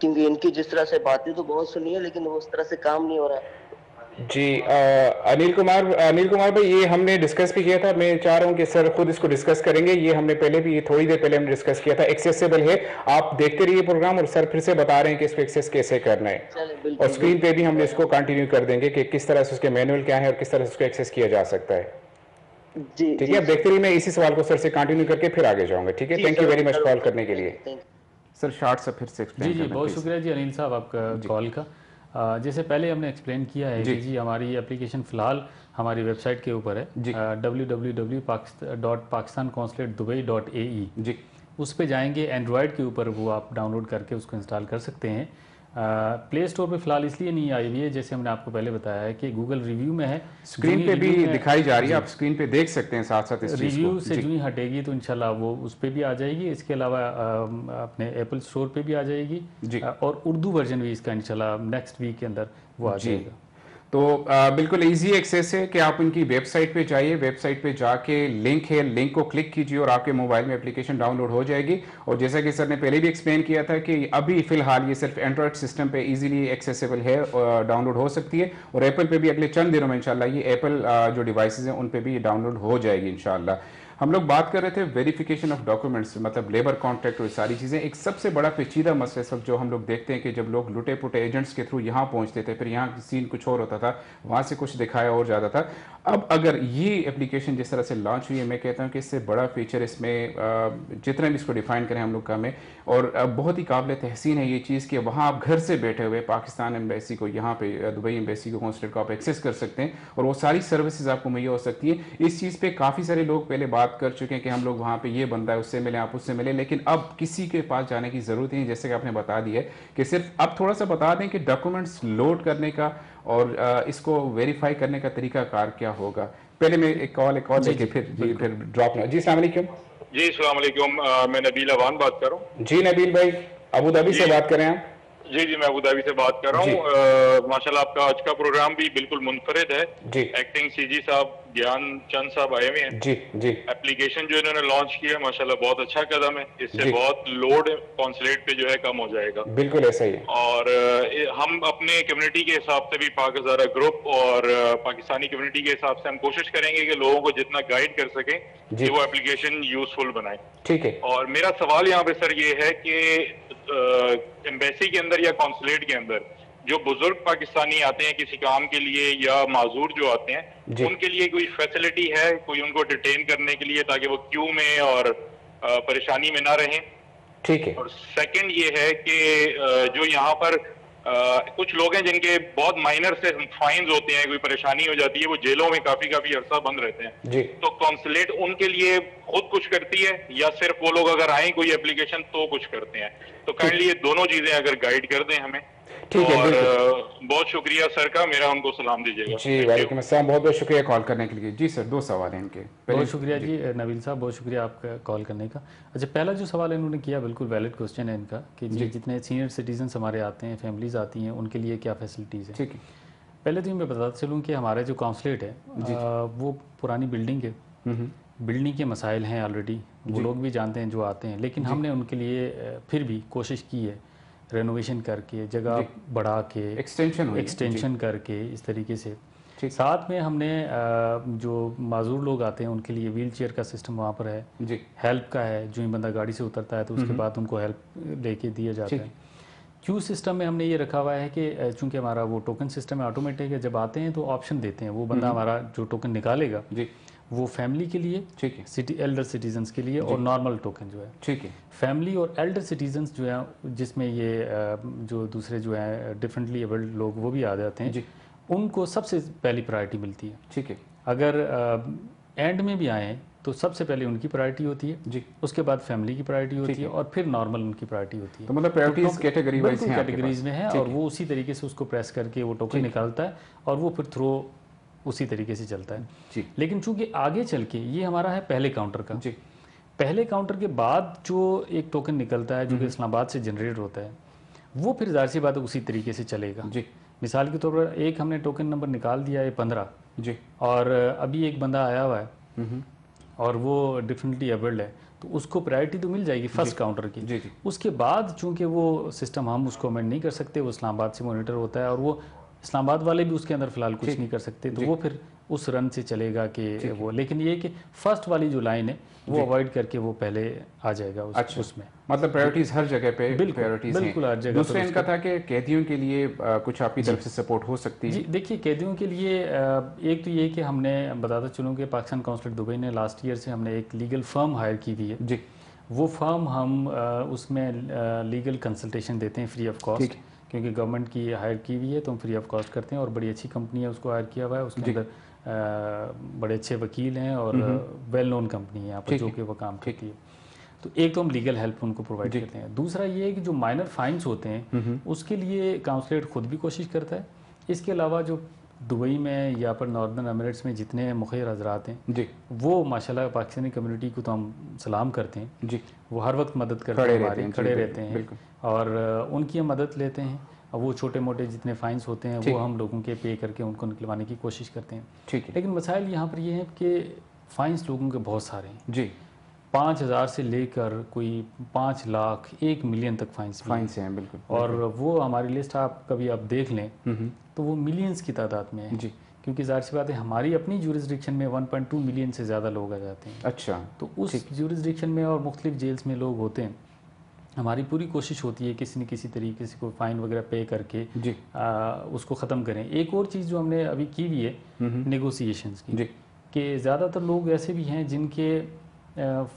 क्योंकि इनकी जिस तरह से बातें तो बहुत सुनी है लेकिन वो उस तरह से काम नहीं हो रहा है जी। आ, अनिल कुमार अनिल कुमार भाई ये हमने डिस्कस भी किया था, मैं चाह रहा हूँ कि सर खुद इसको डिस्कस करेंगे। ये हमने पहले भी थोड़ी देर पहले हमने डिस्कस किया था, एक्सेसिबल है, आप देखते रहिए प्रोग्राम और सर फिर से बता रहे हैं कि इसको एक्सेस कैसे करना है और स्क्रीन पे भी हमने इसको कंटिन्यू कर देंगे कि किस तरह से उसके मैनुअल क्या है और किस तरह से उसको एक्सेस किया जा सकता है। ठीक है, आप देखते रहिए, मैं इसी सवाल को सर से कंटिन्यू करके फिर आगे जाऊंगा। ठीक है, thank you very much call करने के लिए। सर शॉर्ट सा फिर से एक्सप्लेन जी जी बहुत शुक्रिया जी अनिल साहब आपका कॉल का। आ, जैसे पहले हमने एक्सप्लेन किया है जी, कि जी हमारी एप्लीकेशन फिलहाल हमारी वेबसाइट के ऊपर है W W W dot Pakistan consulate Dubai dot A E जी। उस पर जाएंगे, एंड्रॉयड के ऊपर वो आप डाउनलोड करके उसको इंस्टॉल कर सकते हैं। प्ले स्टोर पे फिलहाल इसलिए नहीं आई हुई है, जैसे हमने आपको पहले बताया है कि गूगल रिव्यू में है, स्क्रीन पे भी दिखाई जा रही है, आप स्क्रीन पे देख सकते हैं, साथ साथ इस रिव्यू से जो हटेगी तो इंशाल्लाह वो उस पे भी आ जाएगी। इसके अलावा अपने एप्पल स्टोर पे भी आ जाएगी और उर्दू वर्जन भी इसका इंशाल्लाह नेक्स्ट वीक के अंदर वो आ जाएगा। तो आ, बिल्कुल इजी एक्सेस है कि आप उनकी वेबसाइट पे जाइए, वेबसाइट पे जाके लिंक है, लिंक को क्लिक कीजिए और आपके मोबाइल में एप्लीकेशन डाउनलोड हो जाएगी। और जैसा कि सर ने पहले भी एक्सप्लेन किया था कि अभी फ़िलहाल ये सिर्फ एंड्रॉयड सिस्टम पे इजीली एक्सेसिबल है, डाउनलोड हो सकती है और एप्पल पे भी अगले चंद दिनों में इंशाल्लाह ये एप्पल जो डिवाइसेस हैं उन पर भी डाउनलोड हो जाएगी इंशाल्लाह। हम लोग बात कर रहे थे वेरिफिकेशन ऑफ डॉक्यूमेंट्स, मतलब लेबर कॉन्ट्रैक्ट और सारी चीज़ें। एक सबसे बड़ा पेचीदा मसला सब जो हम लोग देखते हैं कि जब लोग लुटे पुटे एजेंट्स के थ्रू यहाँ पहुँचते थे, फिर यहाँ सीन कुछ और होता था, वहाँ से कुछ दिखाया और ज़्यादा था। अब अगर ये एप्लीकेशन जिस तरह से लॉन्च हुई है, मैं कहता हूँ कि इससे बड़ा फीचर इसमें जितना भी इसको डिफाइन करें हम लोग का में, और बहुत ही काबिल तहसीन है ये चीज़ कि वहाँ आप घर से बैठे हुए पाकिस्तान एम्बेसी को, यहाँ पे दुबई एम्बेसी को, कॉन्सुलेट को आप एक्सेस कर सकते हैं और वो सारी सर्विसेज आपको मुहैया हो सकती हैं। इस चीज़ पर काफ़ी सारे लोग पहले बात कर चुके हैं कि हम लोग वहाँ पे ये बंदा है उससे मिले, आप उससे मिले, लेकिन अब किसी के पास जाने की ज़रूरत नहीं, जैसे कि आपने बता दिया कि सिर्फ अब थोड़ा सा बता दें कि डॉक्यूमेंट्स लोड करने का और इसको वेरीफाई करने का तरीका कार क्या होगा। पहले मैं एक कॉल एक कॉल लेके फिर फिर ड्रॉप ना जी। अस्सलाम वालेकुम जी अस्सलाम वालेकुम, मैं नबील अवान बात कर रहा हूँ। जी नबील भाई, अबू धाबी से बात कर रहे हैं आप? जी जी, मैं अबू धाबी से बात कर रहा हूँ। माशाल्लाह आपका आज का प्रोग्राम भी बिल्कुल मुनफरद है। जी। एक्टिंग सीजी साहब ज्ञान चंद साहब आए हुए हैं। जी जी। एप्लीकेशन जो इन्होंने लॉन्च किया माशाल्लाह बहुत अच्छा कदम है, इससे बहुत लोड कॉन्सुलेट पे जो है कम हो जाएगा। बिल्कुल ऐसा ही है। और हम अपने कम्युनिटी के हिसाब से भी पाक हज़ारा ग्रुप और पाकिस्तानी कम्युनिटी के हिसाब से हम कोशिश करेंगे कि लोगों को जितना गाइड कर सकें कि वो एप्लीकेशन यूजफुल बनाए। ठीक है। और मेरा सवाल यहाँ पे सर ये है कि एम्बेसी के अंदर या कॉन्सुलेट के अंदर जो बुजुर्ग पाकिस्तानी आते हैं किसी काम के लिए या माजूर जो आते हैं उनके लिए कोई फैसिलिटी है, कोई उनको डिटेन करने के लिए ताकि वो क्यू में और परेशानी में ना रहें? ठीक है। और सेकंड ये है कि जो यहाँ पर कुछ लोग हैं जिनके बहुत माइनर से फाइंस होते हैं, कोई परेशानी हो जाती है, वो जेलों में काफी काफी अरसा बंद रहते हैं। जी। तो कॉन्सुलेट उनके लिए खुद कुछ करती है या सिर्फ वो लोग अगर आए कोई एप्लीकेशन तो कुछ करते हैं? तो काइंडली ये दोनों चीजें अगर गाइड कर दें हमें। ठीक है। और बहुत शुक्रिया सर का, मेरा उनको सलाम दीजिएगा। जी वालेकुम अस्सलाम, बहुत बहुत शुक्रिया कॉल करने के लिए। जी सर, दो सवाल हैं इनके। बहुत शुक्रिया जी नवीन साहब, बहुत शुक्रिया आपका कॉल करने का। अच्छा, पहला जो सवाल इन्होंने किया बिल्कुल वैलिड क्वेश्चन है इनका कि जी जितने सीनियर सिटीजन्स हमारे आते हैं, फैमिलीज आती हैं, उनके लिए क्या फैसिलिटीज़ है। ठीक है। पहले तो मैं बताता चलूँ कि हमारा जो काउंसलेट है वो पुरानी बिल्डिंग है, बिल्डिंग के मसाइल हैं ऑलरेडी, वो लोग भी जानते हैं जो आते हैं, लेकिन हमने उनके लिए फिर भी कोशिश की है रेनोवेशन करके, जगह बढ़ा के, एक्सटेंशन एक्सटेंशन करके इस तरीके से। साथ में हमने जो माजूर लोग आते हैं उनके लिए व्हील चेयर का सिस्टम वहाँ पर है, हेल्प का है, जो ही बंदा गाड़ी से उतरता है तो उसके बाद उनको हेल्प लेके दिया जाता है। क्यू सिस्टम में हमने ये रखा हुआ है कि चूंकि हमारा वो टोकन सिस्टम है, ऑटोमेटिक है, जब आते हैं तो ऑप्शन देते हैं, वो बंदा हमारा जो टोकन निकालेगा वो फैमिली के लिए, ठीक है, सिटी एल्डर सिटीजन्स के लिए और नॉर्मल टोकन जो है। ठीक है। फैमिली और एल्डर सिटीजन्स जो है जिसमें ये जो दूसरे जो है डिफरेंटली एबल्ड लोग वो भी आ जाते हैं, उनको सबसे पहली प्रायोरिटी मिलती है। ठीक है। अगर एंड में भी आएँ तो सबसे पहले उनकी प्रायोरिटी होती है। जी। उसके बाद फैमिली की प्रायोरिटी होती है और फिर नॉर्मल उनकी प्रायोरिटी होती है। तो मतलब प्रायोरिटीज कैटेगरी वाइज हैं, कैटेगरीज में है, और वो उसी तरीके से उसको प्रेस करके वो टोकन निकालता है और वो फिर थ्रो उसी तरीके से चलता है। लेकिन चूंकि आगे चल के ये हमारा है पहले काउंटर का। जी। पहले काउंटर के बाद जो एक टोकन निकलता है जो कि इस्लामाबाद से जनरेट होता है वो फिर जाहिर सी बात उसी तरीके से चलेगा। जी। मिसाल के तौर पर एक हमने टोकन नंबर निकाल दिया है पंद्रह। जी। और अभी एक बंदा आया हुआ है और वो डिफरेंटली एबल्ड है, तो उसको प्रायोरिटी तो मिल जाएगी फर्स्ट काउंटर की। जी जी। उसके बाद चूँकि वो सिस्टम हम उसको अमेंड नहीं कर सकते, वो इस्लामाबाद से मोनिटर होता है और वो इस्लामाबाद वाले भी उसके अंदर फिलहाल कुछ नहीं कर सकते, तो वो फिर उस रन से चलेगा कि वो, लेकिन ये कि फर्स्ट वाली जो लाइन है वो अवॉइड करके वो पहले आ जाएगा उस, अच्छा। उसमें मतलब प्रायोरिटीज हर जगह पे प्रायोरिटीज हैं। बिल्कुल हर जगह। दूसरा इनका था कि कैदियों के लिए आ, कुछ आपकी तरफ से सपोर्ट हो सकती है। देखिए कैदियों के लिए आ, एक तो ये कि हमने बताता चलूँ कि पाकिस्तान कॉन्सुलेट दुबई ने लास्ट ईयर से हमने एक लीगल फर्म हायर की हुई है। जी। वो फर्म हम उसमें लीगल कंसल्टेशन देते हैं फ्री ऑफ कॉस्ट, क्योंकि गवर्नमेंट की हायर की हुई है तो हम फ्री ऑफ कॉस्ट करते हैं और बड़ी अच्छी कंपनी है, उसको हायर किया हुआ है, उसके अंदर बड़े अच्छे वकील हैं और वेल नोन कंपनी है यहाँ पर जो कि वो काम करती है। तो एक तो हम लीगल हेल्प उनको प्रोवाइड करते हैं। दूसरा ये है कि जो माइनर फाइंस होते हैं उसके लिए काउंसलेट खुद भी कोशिश करता है। इसके अलावा जो दुबई में या पर नॉर्दर्न एमिरेट्स में जितने मुखिर हजरात हैं वो माशाल्लाह पाकिस्तानी कम्युनिटी को तो हम सलाम करते हैं। जी। वो हर वक्त मदद करते हैं, हमारी खड़े रहते हैं और उनकी हम मदद लेते हैं। अब वो छोटे मोटे जितने फाइंस होते हैं वो हम लोगों के पे करके उनको निकलवाने की कोशिश करते हैं। ठीक है। लेकिन मसाइल यहाँ पर ये हैं कि फाइंस लोगों के बहुत सारे हैं। जी। पाँच हज़ार से लेकर कोई पाँच लाख एक मिलियन तक फाइंस फाइंस हैं। बिल्कुल। और वो हमारी लिस्ट आप कभी आप देख लें तो वो मिलियंस की तादाद में है। जी। क्योंकि जाहिर सी बात है हमारी अपनी ज्यूरिसडिक्शन में एक पॉइंट दो मिलियन से ज़्यादा लोग आ जाते हैं। अच्छा। तो उस ज्यूरिसडिक्शन में और मुख्तलिफ जेल्स में लोग होते हैं, हमारी पूरी कोशिश होती है किसी न किसी तरीके से कोई फाइन वगैरह पे करके आ, उसको ख़त्म करें। एक और चीज़ जो हमने अभी की हुई है नेगोसिएशंस की, कि ज़्यादातर लोग ऐसे भी हैं जिनके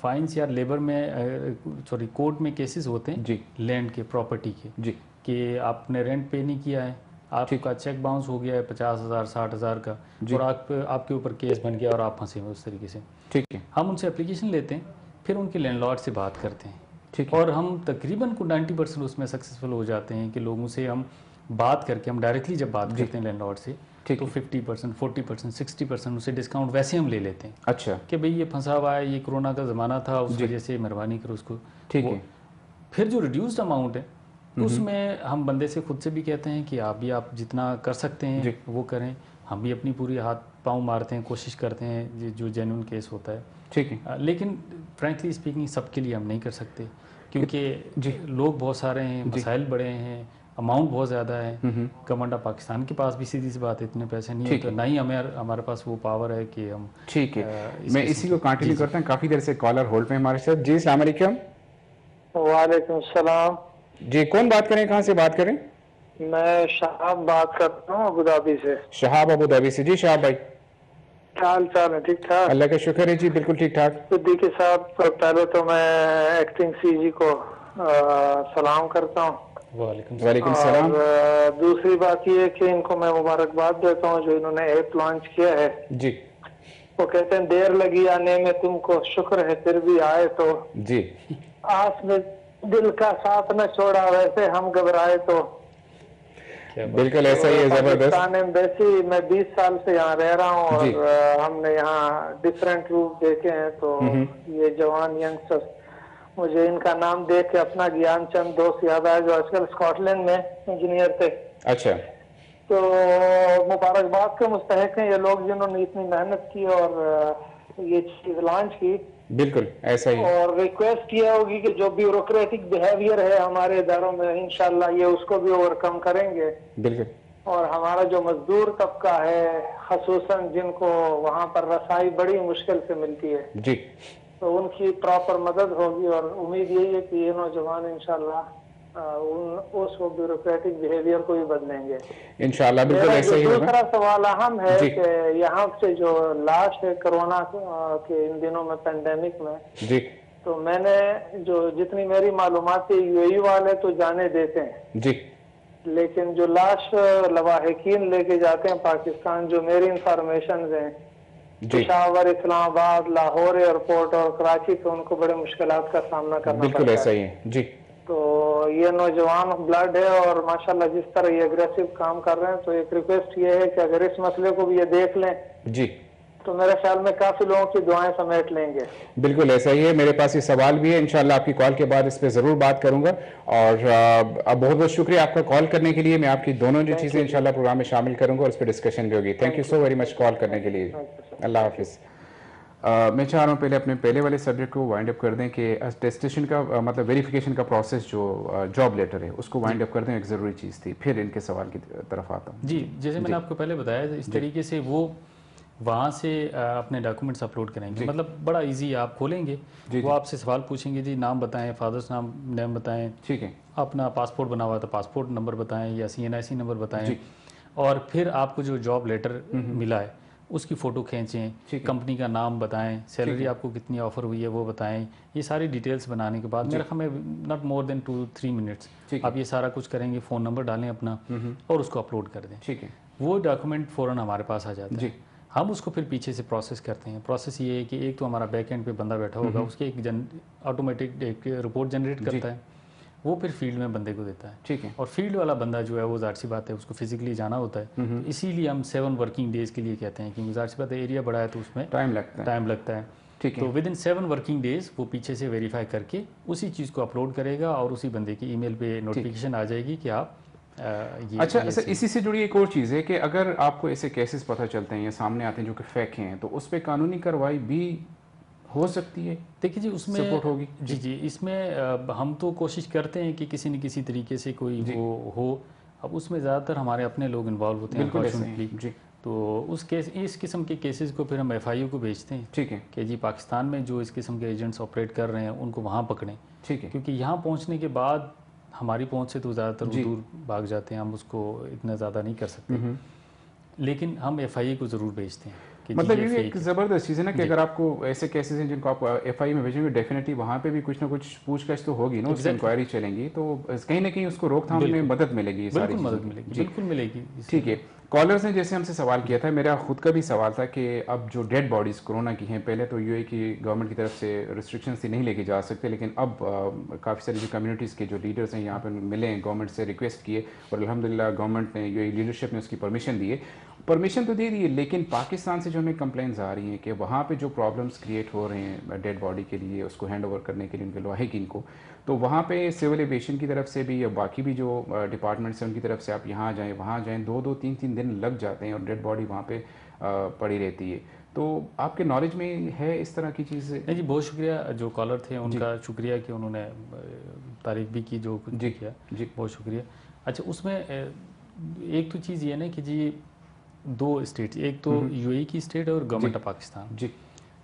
फाइंस या लेबर में सॉरी कोर्ट में केसेस होते हैं लैंड के, प्रॉपर्टी के, जी, कि आपने रेंट पे नहीं किया है, आपका चेक बाउंस हो गया है पचास हज़ार साठ हज़ार का और आप आपके ऊपर केस बन गया और आप फंसे हुए उस तरीके से। ठीक है। हम उनसे एप्लीकेशन लेते हैं, फिर उनके लैंडलॉर्ड से बात करते हैं। ठीक है। और हम तकरीबन को नाइन्टी परसेंट उसमें सक्सेसफुल हो जाते हैं कि लोगों से हम बात करके हम डायरेक्टली जब बात करते हैं लैंडलॉर्ड से तो fifty percent, forty percent, sixty percent उसे डिस्काउंट वैसे हम ले लेते हैं। अच्छा कि भाई ये फंसा हुआ है, ये कोरोना का ज़माना था, उस वजह से मेहरबानी करो उसको। ठीक है। फिर जो रिड्यूस्ड अमाउंट है उसमें हम बंदे से खुद से भी कहते हैं कि आप भी आप जितना कर सकते हैं वो करें, हम भी अपनी पूरी हाथ पाँव मारते हैं, कोशिश करते हैं जो जेन्युइन केस होता है। ठीक है। लेकिन फ्रेंकली स्पीकिंग सबके लिए हम नहीं कर सकते क्योंकि लोग बहुत सारे हैं, मसाइल बड़े हैं, अमाउंट बहुत ज़्यादा है। कमांडा पाकिस्तान के पास भी सीधी सी बात है, इतने पैसे नहीं है, तो ना ही हमें हमारे पास वो पावर है कि हम। ठीक है, मैं इसी को कंटिन्यू करता हूँ। काफ़ी देर से कॉलर होल्ड पे हमारे साथ जी। अस्सलाम वालेकुम। वालेकुम सलाम जी, कौन बात करें, कहाँ से बात करें? मैं शहाब बात करता हूँ अबू धाबी से। शहाब अबू धाबी से। जी शहाब भाई, हाल चाल है? ठीक ठाक, अल्लाह का शुक्र है जी, बिल्कुल ठीक ठाक। सिद्दीकी साहब, पहले तो मैं एक्टिंग सी जी को सलाम करता हूँ। वालेकुम वालेकुम सलाम। दूसरी बात यह है कि इनको मैं मुबारकबाद देता हूँ जो इन्होंने ऐप लॉन्च किया है जी। वो कहते हैं देर लगी आने में तुमको, शुक्र है फिर भी आए तो जी। आस में दिल का साथ न छोड़ा, वैसे हम घबराए तो। बिल्कुल ऐसा ही है, जबरदस्त। एम्बेसी में बीस साल से यहाँ रह रहा हूँ और हमने यहाँ डिफरेंट रूप देखे हैं, तो ये जवान यंगस्टर्स, मुझे इनका नाम देख के अपना ज्ञान चंद दोस्त याद आया जो आजकल स्कॉटलैंड में इंजीनियर थे। अच्छा, तो मुबारकबाद के मुस्तहक हैं ये लोग जिन्होंने इतनी मेहनत की और ये चीज लॉन्च की। बिल्कुल ऐसा ही। और रिक्वेस्ट किया होगी कि जो ब्यूरोक्रेटिक बिहेवियर है हमारे इदारों में, इंशाल्लाह ये उसको भी ओवरकम करेंगे। बिल्कुल। और हमारा जो मजदूर तबका है, खसूसन जिनको वहाँ पर रसाई बड़ी मुश्किल से मिलती है जी, तो उनकी प्रॉपर मदद होगी। और उम्मीद यही है कि ये नौजवान इंशाल्लाह उस वो ब्यूरोक्रेटिक बिहेवियर को भी बदलेंगे इंशाल्लाह। बिल्कुल ऐसा ही होगा। दूसरा सवाल अहम है कि यहाँ से जो लास्ट है कोरोना के इन दिनों में पेंडेमिक में जी, तो मैंने जो जितनी मेरी मालूमात है यूएई वाले तो जाने देते हैं जी, लेकिन जो लाश लवाहकीन लेके जाते हैं पाकिस्तान, जो मेरी इंफॉर्मेशन है पेशावर, इस्लामाबाद, लाहौर एयरपोर्ट और कराची पे उनको बड़े मुश्किलात का सामना करना पड़ता है। बिल्कुल ऐसा ही है जी। तो ये नौजवान ब्लड है और माशाल्लाह जिस तरह ये अग्रेसिव काम कर रहे हैं, तो एक रिक्वेस्ट ये है कि अगर इस मसले को भी ये देख लें जी, तो मेरे ख्याल में काफी लोगों की दुआएं समेट लेंगे। बिल्कुल ऐसा ही है। मेरे पास ये सवाल भी है, इंशाल्लाह आपकी कॉल के बाद इस पे जरूर बात करूंगा। और अब बहुत बहुत शुक्रिया आपका कॉल करने के लिए। मैं आपकी दोनों जो चीजें इंशाल्लाह प्रोग्राम में शामिल करूंगा और इस पर डिस्कशन भी होगी। Thank you so very much call करने के लिए। अल्लाह हाफिज। मैं चाह रहा हूँ पहले अपने पहले वाले सब्जेक्ट को वाइंड अप कर दें कि अटेस्टेशन का आ, मतलब वेरिफिकेशन का प्रोसेस जो जॉब लेटर है उसको वाइंड अप कर दें, एक ज़रूरी चीज़ थी। फिर इनके सवाल की तरफ आता हूँ जी। जैसे मैंने आपको पहले बताया, इस तरीके से वो वहाँ से अपने डॉक्यूमेंट्स अपलोड करेंगे, मतलब बड़ा इजी। आप खोलेंगे, वो आपसे सवाल पूछेंगे जी, नाम बताएं, फादर्स नाम नेम बताएं, ठीक है, अपना पासपोर्ट बना हुआ था पासपोर्ट नंबर बताएं या सी एन आई सी नंबर बताएं, और फिर आपको जो जॉब लेटर मिला है उसकी फ़ोटो खींचें, कंपनी का नाम बताएं, सैलरी आपको कितनी ऑफ़र हुई है वो बताएं। ये सारी डिटेल्स बनाने के बाद मेरा हमें not more than two three minutes आप ये सारा कुछ करेंगे, फ़ोन नंबर डालें अपना और उसको अपलोड कर दें। ठीक है, वो डॉक्यूमेंट फ़ौरन हमारे पास आ जाता है। हम उसको फिर पीछे से प्रोसेस करते हैं। प्रोसेस ये है कि एक तो हमारा बैक एंड पे बंदा बैठा होगा, उसके एक जन ऑटोमेटिक एक रिपोर्ट जनरेट करता है, वो फिर फील्ड में बंदे को देता है। ठीक है। और फील्ड वाला बंदा जो है वो जाहिर सी बात है उसको फिजिकली जाना होता है, तो इसीलिए हम सेवन वर्किंग डेज़ के लिए कहते हैं कि जाहिर सी बात है एरिया बड़ा है तो उसमें टाइम लगता है टाइम लगता है ठीक है। तो within seven working days वो पीछे से वेरीफाई करके उसी चीज़ को अपलोड करेगा और उसी बंदे की ईमेल पे नोटिफिकेशन आ जाएगी कि आप आ, ये, अच्छा ये अच्छा इसी से जुड़ी एक और चीज़ है कि अगर आपको ऐसे केसेस पता चलते हैं या सामने आते हैं जो कि फेक हैं, तो उस पर कानूनी कार्रवाई भी हो सकती है। देखिए जी, उसमें सपोर्ट होगी जी जी इसमें आ, हम तो कोशिश करते हैं कि किसी न किसी तरीके से कोई वो हो। अब उसमें ज़्यादातर हमारे अपने लोग इन्वॉल्व होते हैं, बिल्कुल जी। तो उस केस इस किस्म के केसेस को फिर हम एफ आई यू को भेजते हैं, ठीक है, कि जी पाकिस्तान में जो इस किस्म के एजेंट्स ऑपरेट कर रहे हैं उनको वहाँ पकड़ें, ठीक है, क्योंकि यहाँ पहुँचने के बाद हमारी पहुंच से तो ज़्यादातर वो दूर भाग जाते हैं, हम उसको इतना ज़्यादा नहीं कर सकते, लेकिन हम एफआईए को ज़रूर भेजते हैं। कि मतलब ये एक ज़बरदस्त चीज़ है ना कि अगर आपको ऐसे केसेस हैं जिनको आप एफआईए में भेजेंगे, डेफिनेटली वहाँ पे भी कुछ ना कुछ पूछताछ तो होगी ना, उसकी इंक्वायरी चलेंगी, तो कहीं ना कहीं उसको रोकथाम में मदद मिलेगी, मदद मिलेगी, बिल्कुल मिलेगी। ठीक है, कॉलर्स ने जैसे हमसे सवाल किया था, मेरा खुद का भी सवाल था कि अब जो डेड बॉडीज़ कोरोना की हैं, पहले तो ये कि गवर्नमेंट की तरफ से रिस्ट्रिक्शन से नहीं लेके जा सकते, लेकिन अब काफ़ी सारी जो कम्युनिटीज़ के जो लीडर्स हैं यहाँ पर मिले हैं, गवर्नमेंट से रिक्वेस्ट किए और अल्हम्दुलिल्लाह गवर्नमेंट ने, यूएई लीडरशिप ने उसकी परमिशन दी है, परमिशन तो दे दी है। लेकिन पाकिस्तान से जो हमें कंप्लेंट्स आ रही हैं कि वहाँ पे जो प्रॉब्लम्स क्रिएट हो रहे हैं डेड बॉडी के लिए, उसको हैंड ओवर करने के लिए उनके लाहिकीन को, तो वहाँ पे सिविल एविएशन की तरफ से भी या बाकी भी जो डिपार्टमेंट्स हैं उनकी तरफ से आप यहाँ जाएँ वहाँ जाएँ, दो दो तीन तीन दिन लग जाते हैं और डेड बॉडी वहाँ पर पड़ी रहती है। तो आपके नॉलेज में है इस तरह की चीज़ें? जी, बहुत शुक्रिया जो कॉलर थे उनका शुक्रिया कि उन्होंने तारीफ भी की जो कुछ किया। जी, बहुत शुक्रिया। अच्छा, उसमें एक तो चीज़ ये ना कि जी दो स्टेट, एक तो यूएई की स्टेट और गवर्नमेंट ऑफ पाकिस्तान। जी,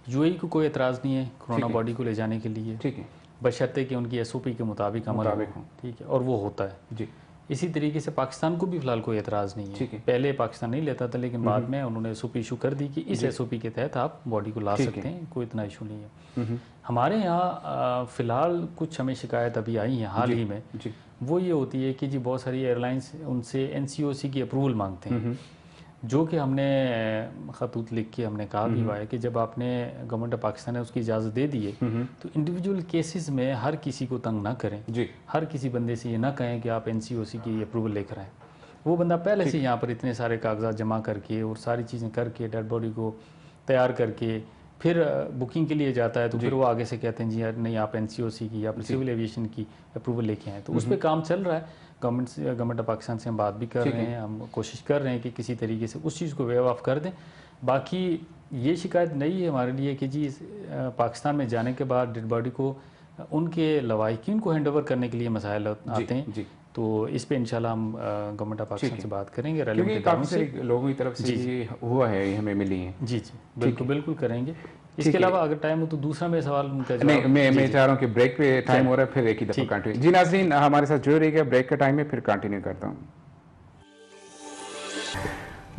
यूएई को कोई एतराज़ नहीं है कोरोना बॉडी को ले जाने के लिए, ठीक है, बशर्ते कि उनकी एसओपी के मुताबिक अमल हो, ठीक है, और वो होता है। जी, इसी तरीके से पाकिस्तान को भी फिलहाल कोई एतराज़ नहीं है, है। पहले पाकिस्तान नहीं लेता था, लेकिन बाद में उन्होंने एसओपी इशू कर दी कि इस एसओपी के तहत आप बॉडी को ला सकते हैं, कोई इतना इशू नहीं है। हमारे यहाँ फ़िलहाल कुछ हमें शिकायत अभी आई है हाल ही में, वो ये होती है कि जी बहुत सारी एयरलाइंस उनसे एन सी ओ सी की अप्रूवल मांगते हैं, जो कि हमने खतूत लिख के हमने कहा भी हुआ है कि जब आपने गवर्नमेंट ऑफ पाकिस्तान ने उसकी इजाज़त दे दी है तो इंडिविजुअल केसेस में हर किसी को तंग ना करें, हर किसी बंदे से ये ना कहें कि आप एनसीओसी की अप्रूवल लेकर आएँ। वो बंदा पहले से यहाँ पर इतने सारे कागजात जमा करके और सारी चीज़ें करके डेड बॉडी को तैयार करके फिर बुकिंग के लिए जाता है, तो फिर वो आगे से कहते हैं जी यार नहीं आप एनसीओसी की या सिविल एविएशन की अप्रूवल लेके आएँ। तो उस पर काम चल रहा है, गवर्नमेंट से गवर्नमेंट ऑफ पाकिस्तान से हम बात भी कर रहे हैं, हम कोशिश कर रहे हैं कि किसी तरीके से उस चीज़ को वेव ऑफ कर दें। बाकी ये शिकायत नहीं है हमारे लिए कि जी पाकिस्तान में जाने के बाद डेड बॉडी को उनके लवाहिकीन को हैंड ओवर करने के लिए मसाइल आते हैं, तो इस पे इंशाल्लाह हम गवर्नमेंट ऑफ पाकिस्तान से बात करेंगे, क्योंकि काफ़ी सारे लोगों की तरफ से ये हुआ है, हमें मिली है। जी जी, बिल्कुल बिल्कुल करेंगे। इसके अलावा अगर टाइम हो तो दूसरा मेरा सवाल उनका नहीं, मैं मैं चाह रहा हूँ कि ब्रेक पे टाइम हो रहा है, फिर एक ही दफ़ा कंटिन्यू। जी नाज़रीन, हमारे साथ जुड़े रहिएगा, ब्रेक का टाइम है, फिर कंटिन्यू करता हूँ।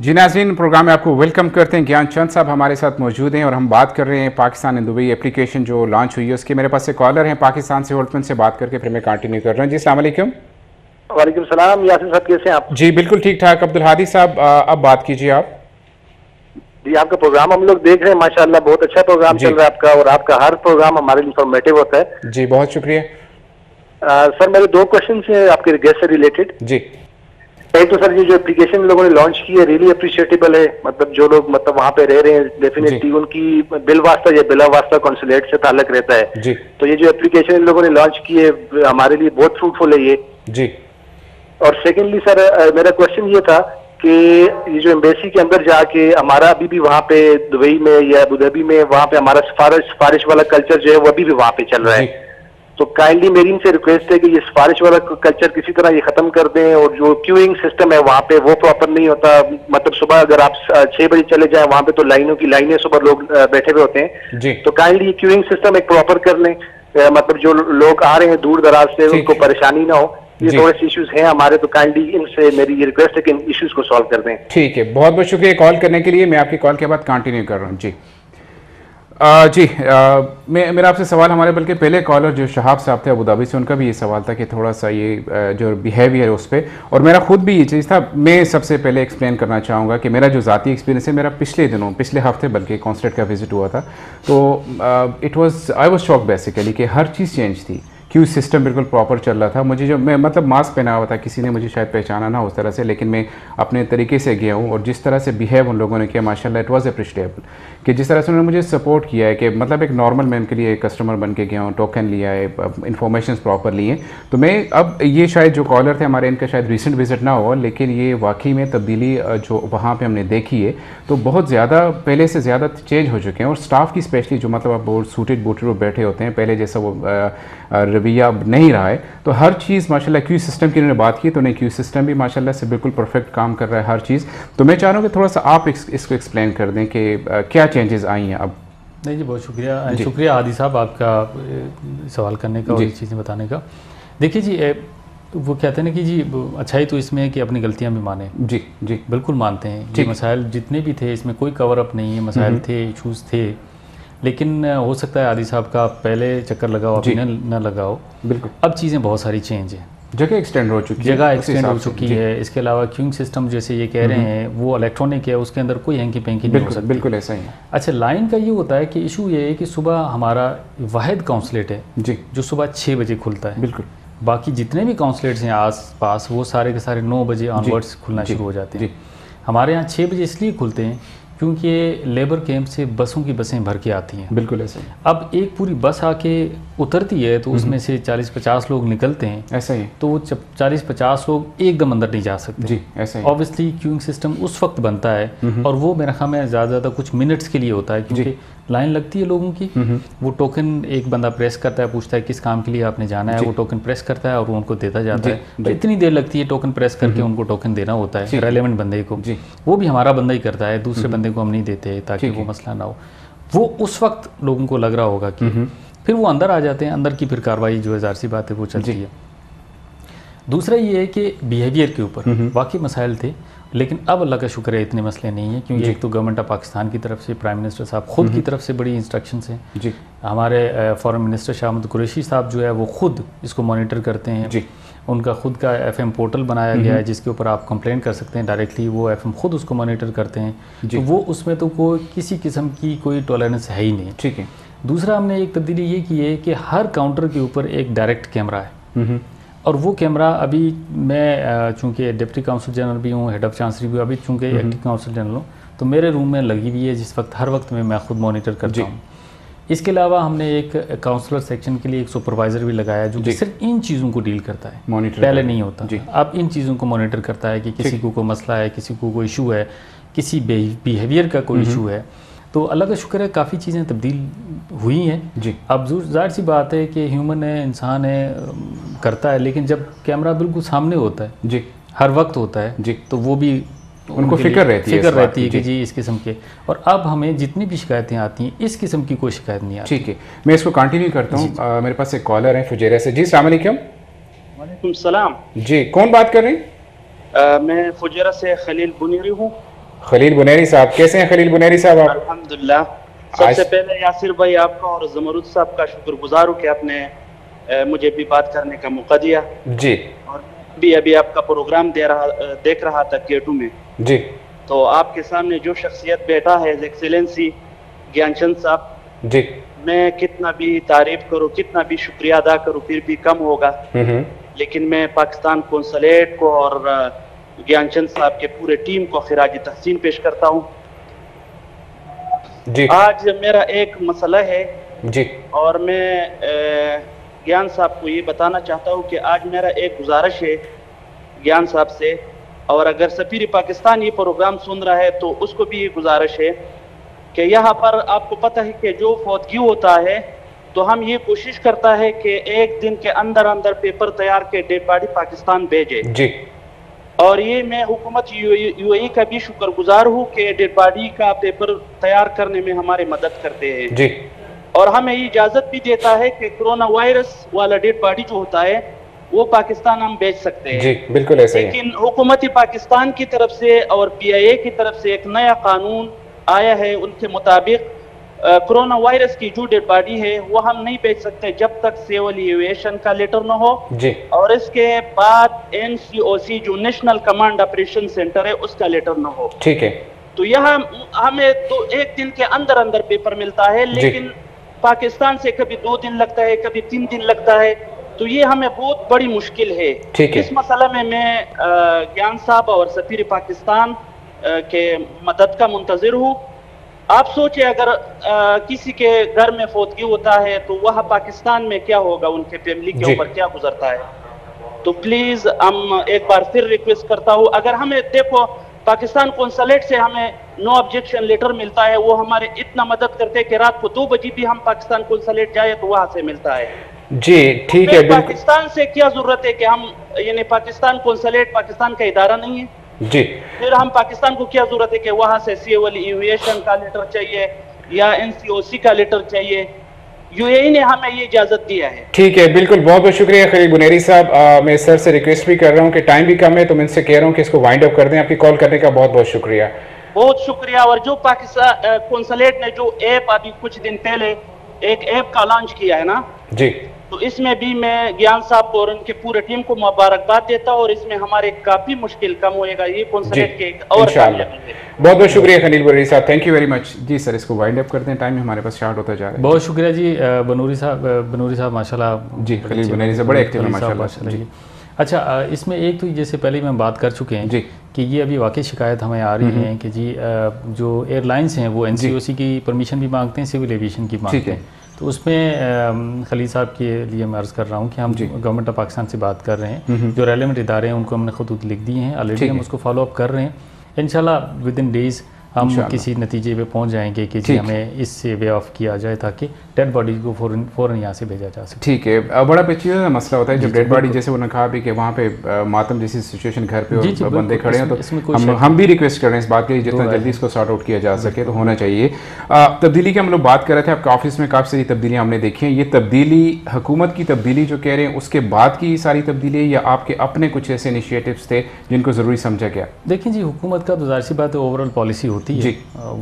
जी नाज़रीन, प्रोग्राम में आपको वेलकम करते हैं। ज्ञान चंद साहब हमारे साथ मौजूद हैं और हम बात कर रहे हैं पाकिस्तान एंड दुबई एप्लीकेशन जो लॉन्च हुई है उसके। मेरे पास एक कॉलर हैं पाकिस्तान से, होल्ड पर उनसे बात करके फिर मैं कंटिन्यू कर रहा हूँ। जी अस्सलाम वालेकुम। वालेकुम सलाम। यासिर साहब कैसे हैं आप? जी बिल्कुल ठीक ठाक। अब्दुल हादी साहब अब बात कीजिए आप। जी, आपका प्रोग्राम हम लोग देख रहे हैं, माशाल्लाह बहुत अच्छा प्रोग्राम चल रहा है आपका, और आपका हर प्रोग्राम हमारे लिए इंफॉर्मेटिव होता है। जी बहुत शुक्रिया। आ, सर मेरे दो क्वेश्चन हैं आपके गेस्ट से रिलेटेड। जी, एक तो सर ये जो एप्लीकेशन लोगों ने लॉन्च की है रियली अप्रिशिएटेबल है, मतलब जो लोग मतलब वहाँ पे रह रहे हैं डेफिनेटली उनकी बिल वास्ता या बिला वास्ता कॉन्सुलेट से ताल्लुक रहता है। जी, तो ये जो एप्लीकेशन लोगों ने लॉन्च की है हमारे लिए बहुत फ्रूटफुल है ये। जी, और सेकेंडली सर मेरा क्वेश्चन ये था कि ये जो एम्बेसी के अंदर जाके हमारा अभी भी वहाँ पे दुबई में या अबूधाबी में वहाँ पे हमारा सिफारिश सिफारिश वाला कल्चर जो है वो अभी भी वहाँ पे चल रहा है, तो काइंडली मेरी इनसे रिक्वेस्ट है कि ये सिफारिश वाला कल्चर किसी तरह ये खत्म कर दें, और जो क्यूइंग सिस्टम है वहाँ पे वो प्रॉपर नहीं होता, मतलब सुबह अगर आप छह बजे चले जाएं वहाँ पे तो लाइनों की लाइनें सुबह लोग बैठे हुए होते हैं, तो काइंडली ये क्यूइंग सिस्टम एक प्रॉपर कर लें, मतलब जो लोग आ रहे हैं दूर दराज से उनको परेशानी ना हो। ये थोड़े से इश्यूज हैं हमारे, तो काइंडली इनसे मेरी ये रिक्वेस्ट है कि इन इश्यूज को सॉल्व कर दें। ठीक है, बहुत बहुत शुक्रिया कॉल करने के लिए। मैं आपकी कॉल के बाद कंटिन्यू कर रहा हूँ। जी आ, जी आ, मैं मेरा आपसे सवाल हमारे बल्कि पहले कॉलर जो शहाब साहब थे अबूधाबी से उनका भी ये सवाल था कि थोड़ा सा ये जो बिहेवियर है उस पर, और मेरा ख़ुद भी ये चीज़ था। मैं सबसे पहले एक्सप्लेन करना चाहूँगा कि मेरा जो ज़ाती एक्सपीरियंस है, मेरा पिछले दिनों पिछले हफ्ते बल्कि कॉन्सुलेट का विज़िट हुआ था, तो it was I was shock basically कि हर चीज़ चेंज थी, क्यू सिस्टम बिल्कुल प्रॉपर चल रहा था। मुझे जो मैं मतलब मास्क पहना हुआ था, किसी ने मुझे शायद पहचाना ना उस तरह से, लेकिन मैं अपने तरीके से गया हूँ, और जिस तरह से बिहेव उन लोगों ने किया माशाल्लाह इट वाज़ अप्रिशिएटेबल, कि जिस तरह से उन्होंने मुझे सपोर्ट किया है कि मतलब एक नॉर्मल मैं उनके लिए कस्टमर बन के गया हूँ, टोकन लिया है, इन्फॉर्मेशन प्रॉपर लिए। तो मैं अब ये शायद जो कॉलर थे हमारे इनका शायद रिसेंट विज़िट ना हो, लेकिन ये वाकई में तब्दीली जो वहाँ पर हमने देखी है तो बहुत ज़्यादा पहले से ज़्यादा चेंज हो चुके हैं, और स्टाफ की स्पेशली जो मतलब आप सूटेड बूटेड बैठे होते हैं, पहले जैसा वो रवैया अब नहीं रहा है। तो हर चीज़ माशाल्लाह क्यू सिस्टम की इन्होंने बात की, तो उन्हें क्यू सिस्टम भी माशाल्लाह से बिल्कुल परफेक्ट काम कर रहा है हर चीज़। तो मैं चाह रहा हूँ कि थोड़ा सा आप इस, इसको एक्सप्लेन कर दें कि क्या चेंजेस आई हैं अब। नहीं जी, बहुत शुक्रिया जी। शुक्रिया आदि साहब आपका सवाल करने का और इस चीज़ें बताने का। देखिए जी, वो कहते हैं कि जी अच्छाई तो इसमें है कि अपनी गलतियाँ भी माने। जी जी, बिल्कुल मानते हैं जी, मसाइल जितने भी थे इसमें कोई कवर अप नहीं है, मसाइल थे, इशूज़ थे, लेकिन हो सकता है आदि साहब का पहले चक्कर लगाओ, अभी न, न लगाओ। बिल्कुल अब चीज़ें बहुत सारी चेंज हैं, जगह एक्सटेंड हो चुकी है, जगह एक्सटेंड हो चुकी है। इसके अलावा क्यूइंग सिस्टम जैसे ये कह रहे हैं वो इलेक्ट्रॉनिक है, उसके अंदर कोई हैंकी पेंकी नहीं हो सकती। बिल्कुल ऐसा ही है। अच्छा, लाइन का ये होता है कि इशू ये है कि सुबह हमारा वाहिद काउंसलेट है जी जो सुबह छः बजे खुलता है। बिल्कुल, बाकी जितने भी काउंसलेट्स हैं आस पास वो सारे के सारे नौ बजे ऑनवर्ड्स खुलना शुरू हो जाते हैं। हमारे यहाँ छः बजे इसलिए खुलते हैं क्योंकि लेबर कैंप से बसों की बसें भर के आती हैं। बिल्कुल ऐसे। अब एक पूरी बस आके उतरती है तो उसमें से चालीस पचास लोग निकलते हैं। ऐसा ही। तो वो चालीस पचास लोग एकदम अंदर नहीं जा सकते जी। ऐसा ही। ऑब्वियसली क्यूइंग सिस्टम उस वक्त बनता है और वो मेरा ख्याल में ज़्यादा से ज़्यादा कुछ मिनट्स के लिए होता है क्योंकि लाइन लगती है लोगों की। वो टोकन एक बंदा प्रेस करता है, पूछता है किस काम के लिए आपने जाना है, वो टोकन प्रेस करता है और वो उनको देता जाता है। इतनी देर लगती है टोकन प्रेस करके उनको टोकन देना होता है रेलेवेंट बंदे को, वो भी हमारा बंदा ही करता है, दूसरे बंदे को हम नहीं देते ताकि वो मसला ना हो। वो उस वक्त लोगों को लग रहा होगा कि फिर वो अंदर आ जाते हैं, अंदर की फिर कार्रवाई जो है जाहिर सी बात है वो चलती है। दूसरा ये है कि बिहेवियर के ऊपर बाकी मसाइल थे लेकिन अब अल्लाह का शुक्र है इतने मसले नहीं हैं क्योंकि एक तो गवर्नमेंट ऑफ पाकिस्तान की तरफ से, प्राइम मिनिस्टर साहब खुद की तरफ से बड़ी इंस्ट्रक्शंस हैं जी। हमारे फॉरेन मिनिस्टर शाह महमूद कुरैशी साहब जो है वो खुद इसको मॉनिटर करते हैं जी। उनका खुद का एफएम पोर्टल बनाया गया है जिसके ऊपर आप कंप्लेंट कर सकते हैं डायरेक्टली, वो एफएम खुद उसको मॉनिटर करते हैं, तो वो उसमें तो कोई किसी किस्म की कोई टॉलरेंस है ही नहीं। ठीक है। दूसरा हमने एक तब्दीली ये की है कि हर काउंटर के ऊपर एक डायरेक्ट कैमरा है और वो कैमरा अभी मैं चूँकि डिप्टी काउंसिल जनरल भी हूँ, हेड ऑफ चांसरी भी, अभी चूँकि एक्टिव काउंसिल जनरल हूँ तो मेरे रूम में लगी हुई है जिस वक्त हर वक्त में मैं खुद मॉनिटर करता हूँ। इसके अलावा हमने एक काउंसलर सेक्शन के लिए एक सुपरवाइज़र भी लगाया जो कि सिर्फ इन चीज़ों को डील करता है, मॉनिटर पहले नहीं होता, अब इन चीज़ों को मॉनिटर करता है कि किसी को कोई मसला है, किसी को कोई इशू है, किसी बिहेवियर का कोई इशू है। तो अल्लाह का शुक्र है काफ़ी चीज़ें तब्दील हुई हैं जी। अब ज़ाहिर सी बात है कि ह्यूमन है, इंसान है, करता है, लेकिन जब कैमरा बिल्कुल सामने होता है जी, हर वक्त होता है जी, तो वो भी उनको फिक्र रहती है, फिक्र रहती है कि जी इस किस्म के। और अब हमें जितनी भी शिकायतें आती हैं इस किस्म की कोई शिकायत नहीं आती। ठीक है, मैं इसको कंटिन्यू करता हूँ। मेरे पास एक कॉलर है फुजैरा से जी। अस्सलाम वालेकुम। सलाम जी, कौन बात कर रहे हैं? मैं फुजैरा से खलील बुनेरी हूँ। खलील बुनेरी साहब, कैसे हैं खलील बुनेरी साहब आप? अल्हम्दुलिल्लाह। सबसे पहले यासिर भाई आपका और जमरूद साहब का शुक्रगुजार हूँ कि आपने मुझे भी बात करने का मौका दिया जी। और भी अभी आपका प्रोग्राम दे रहा देख रहा था के टू में जी, तो आपके सामने जो शख्सियत बैठा है एक्सेलेंसी ज्ञान चंद साहब जी, मैं कितना भी तारीफ करूँ, कितना भी शुक्रिया अदा करूँ फिर भी कम होगा। लेकिन मैं पाकिस्तान कौंसलेट को और ज्ञान चंद साहब के पूरे टीम को खिराज तहसीन पेश करता हूँ जी। आज मेरा एक मसला है जी और मैं ज्ञान साहब को ये बताना चाहता हूँ कि आज मेरा एक गुजारिश है ज्ञान साहब से, और अगर सफीर पाकिस्तान ये प्रोग्राम सुन रहा है तो उसको भी ये गुजारिश है कि यहाँ पर आपको पता है कि जो फौतगी होता है तो हम ये कोशिश करता है कि एक दिन के अंदर अंदर पेपर तैयार के डेड बॉडी पाकिस्तान भेजे जी। और ये मैं हुकूमत यूएई का भी शुक्रगुजार हूँ कि डेड बॉडी का पेपर तैयार करने में हमारे मदद करते हैं जी। और हमें इजाज़त भी देता है कि कोरोना वायरस वाला डेड बॉडी जो होता है वो पाकिस्तान हम बेच सकते हैं जी। बिल्कुल ऐसा ही है। लेकिन हुकूमत पाकिस्तान की तरफ से और पी आई ए की तरफ से एक नया कानून आया है, उनके मुताबिक कोरोना वायरस की जो डेड बॉडी है वो हम नहीं बेच सकते जब तक सिविल एविएशन का लेटर न हो जी। और इसके बाद एन सी ओ सी जो नेशनल कमांड ऑपरेशन सेंटर है उसका लेटर न हो। ठीक है। तो यह हमें तो एक दिन के अंदर अंदर पेपर मिलता है लेकिन पाकिस्तान से कभी दो दिन लगता है, कभी तीन दिन लगता है, तो ये हमें बहुत बड़ी मुश्किल है। ठीक है। इस मसले में मैं ज्ञान साहब और सफीर पाकिस्तान के मदद का मुंतजर हूँ। आप सोचे अगर आ, किसी के घर में फौतगी होता है तो वह पाकिस्तान में क्या होगा, उनके फैमिली के ऊपर क्या गुजरता है। तो प्लीज हम एक बार फिर रिक्वेस्ट करता हूँ, अगर हमें देखो पाकिस्तान कॉन्सुलेट से हमें नो ऑब्जेक्शन लेटर मिलता है, वो हमारे इतना मदद करते हैं कि रात को दो बजे भी हम पाकिस्तान कॉन्सुलेट जाए तो वहां से मिलता है जी। ठीक है। पाकिस्तान से क्या जरूरत है कि हम, यानी पाकिस्तान कॉन्सुलेट पाकिस्तान का इदारा नहीं है जी, फिर हम पाकिस्तान को क्या जरूरत है कि वहाँ से सिविल एविएशन का लेटर चाहिए या एन सी ओ सी का लेटर चाहिए, यूएई ने हमें ये इजाज़त दिया है। ठीक है, बिल्कुल। बहुत बहुत शुक्रिया खलील बुनेरी साहब। मैं सर से रिक्वेस्ट भी कर रहा हूँ कि टाइम भी कम है तो मैं इनसे कह रहा हूँ कि इसको वाइंड अप कर दें। आपकी कॉल करने का बहुत बहुत शुक्रिया। बहुत शुक्रिया। और जो पाकिस्तान कॉन्सुलेट ने जो ऐप अभी कुछ दिन पहले एक ऐप का लॉन्च किया है ना जी, तो इसमें भी मैं ज्ञान साहब और उनकी पूरी टीम को मुबारकबाद देता हूँ और इसमें हमारे काफी मुश्किल कम होएगा ये कॉन्सुलेट के और बहुत बहुत शुक्रिया खलील बनूरी साहब, थैंक यू वेरी मच। जी सर, इसको वाइंड अप करते हैं, टाइम हमारे पास शार्ट होता जा रहा है। बहुत शुक्रिया जी बनूरी साहब, बनूरी साहब माशाल्लाह जी, खलील बनूरी साहब बड़े एक्टिव हैं माशाल्लाह जी। अच्छा, इसमें एक तो जैसे पहले हम बात कर चुके हैं जी कि ये अभी वाकई शिकायत हमें आ रही है कि जी जो एयरलाइंस हैं वो एन सी ओ सी की परमिशन भी मांगते हैं, सिविल एविएशन की मांगते हैं। तो उसमें खलील साहब के लिए मैं अर्ज़ कर रहा हूँ कि हम गवर्नमेंट ऑफ पाकिस्तान से बात कर रहे हैं, जो रेलेवेंट इदारे हैं उनको हमने खतूत लिख दिए हैं ऑलरेडी, हम उसको फॉलो अप कर रहे हैं। इंशाल्लाह विद इन डेज़ हम किसी नतीजे पे पहुंच जाएंगे कि जी हमें इससे वे ऑफ किया जाए ताकि डेड बॉडी को फ़ौरन फ़ौरन यहाँ से भेजा जा सके। ठीक है, बड़ा पेचीदा मसला होता है जब डेड बॉडी, जैसे उन्होंने कहा भी कि वहाँ पे मातम जैसी सिचुएशन घर पे और बंदे खड़े हैं, तो हम हम भी रिक्वेस्ट कर रहे हैं इस बात के लिए जितना जल्दी इसको सॉर्ट आउट किया जा सके तो होना चाहिए। तब्दीली की हम लोग बात कर रहे थे, आपके ऑफिस में काफ़ी सारी तब्दीलियाँ हमने देखी हैं, ये तब्दीली हुकूमत की तब्दीली जो कह रहे हैं उसके बाद की सारी तब्दीली है या आपके अपने कुछ ऐसे इनिशिएटिव्स थे जिनको ज़रूरी समझा गया? देखिए जी, हुकूमत का तो ज़ाहिर सी बात है ओवरऑल पॉलिसी होती है,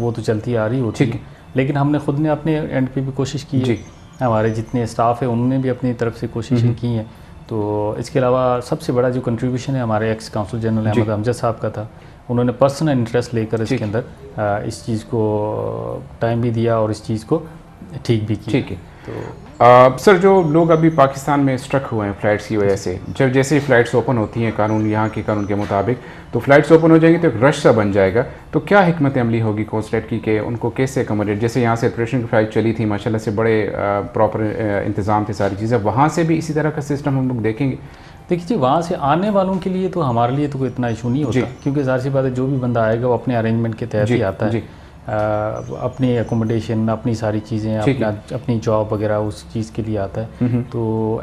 वो तो चलती आ रही होती है, लेकिन हमने खुद ने अपने एंड पे भी कोशिश की है, हमारे जितने स्टाफ है उनने भी अपनी तरफ से कोशिशें की हैं। तो इसके अलावा सबसे बड़ा जो कंट्रीब्यूशन है हमारे ex council general Ahmed Hamjad साहब का था, उन्होंने पर्सनल इंटरेस्ट लेकर इसके अंदर इस चीज़ को टाइम भी दिया और इस चीज़ को ठीक भी किया। ठीक है, तो सर जो लोग अभी पाकिस्तान में स्ट्रक हुए हैं फ़्लाइट्स की वजह से, जब जैसे फ़्लाइट्स ओपन होती हैं कानून, यहाँ के कानून के मुताबिक तो फ़्लाइट्स ओपन हो जाएंगी तो एक रश सा बन जाएगा, तो क्या हिकमत अमली होगी कॉन्सुलेट की कि उनको कैसे अकोमोडेट? जैसे यहाँ से ऑपरेशन की फ़्लाइट चली थी माशाल्लाह से, बड़े प्रॉपर इंतज़ाम थे सारी चीज़ें, वहाँ से भी इसी तरह का सिस्टम हम लोग देखेंगे? देखिए जी, वहाँ से आने वालों के लिए तो हमारे लिए तो कोई इतना इशू नहीं होता क्योंकि ज़ाहिर सी बात है जो भी बंदा आएगा वो अपने अरेंजमेंट के तहत ही आता है, आ, अपने एकोमोडेशन, अपनी सारी चीज़ें, अपना अपनी जॉब वगैरह उस चीज़ के लिए आता है, तो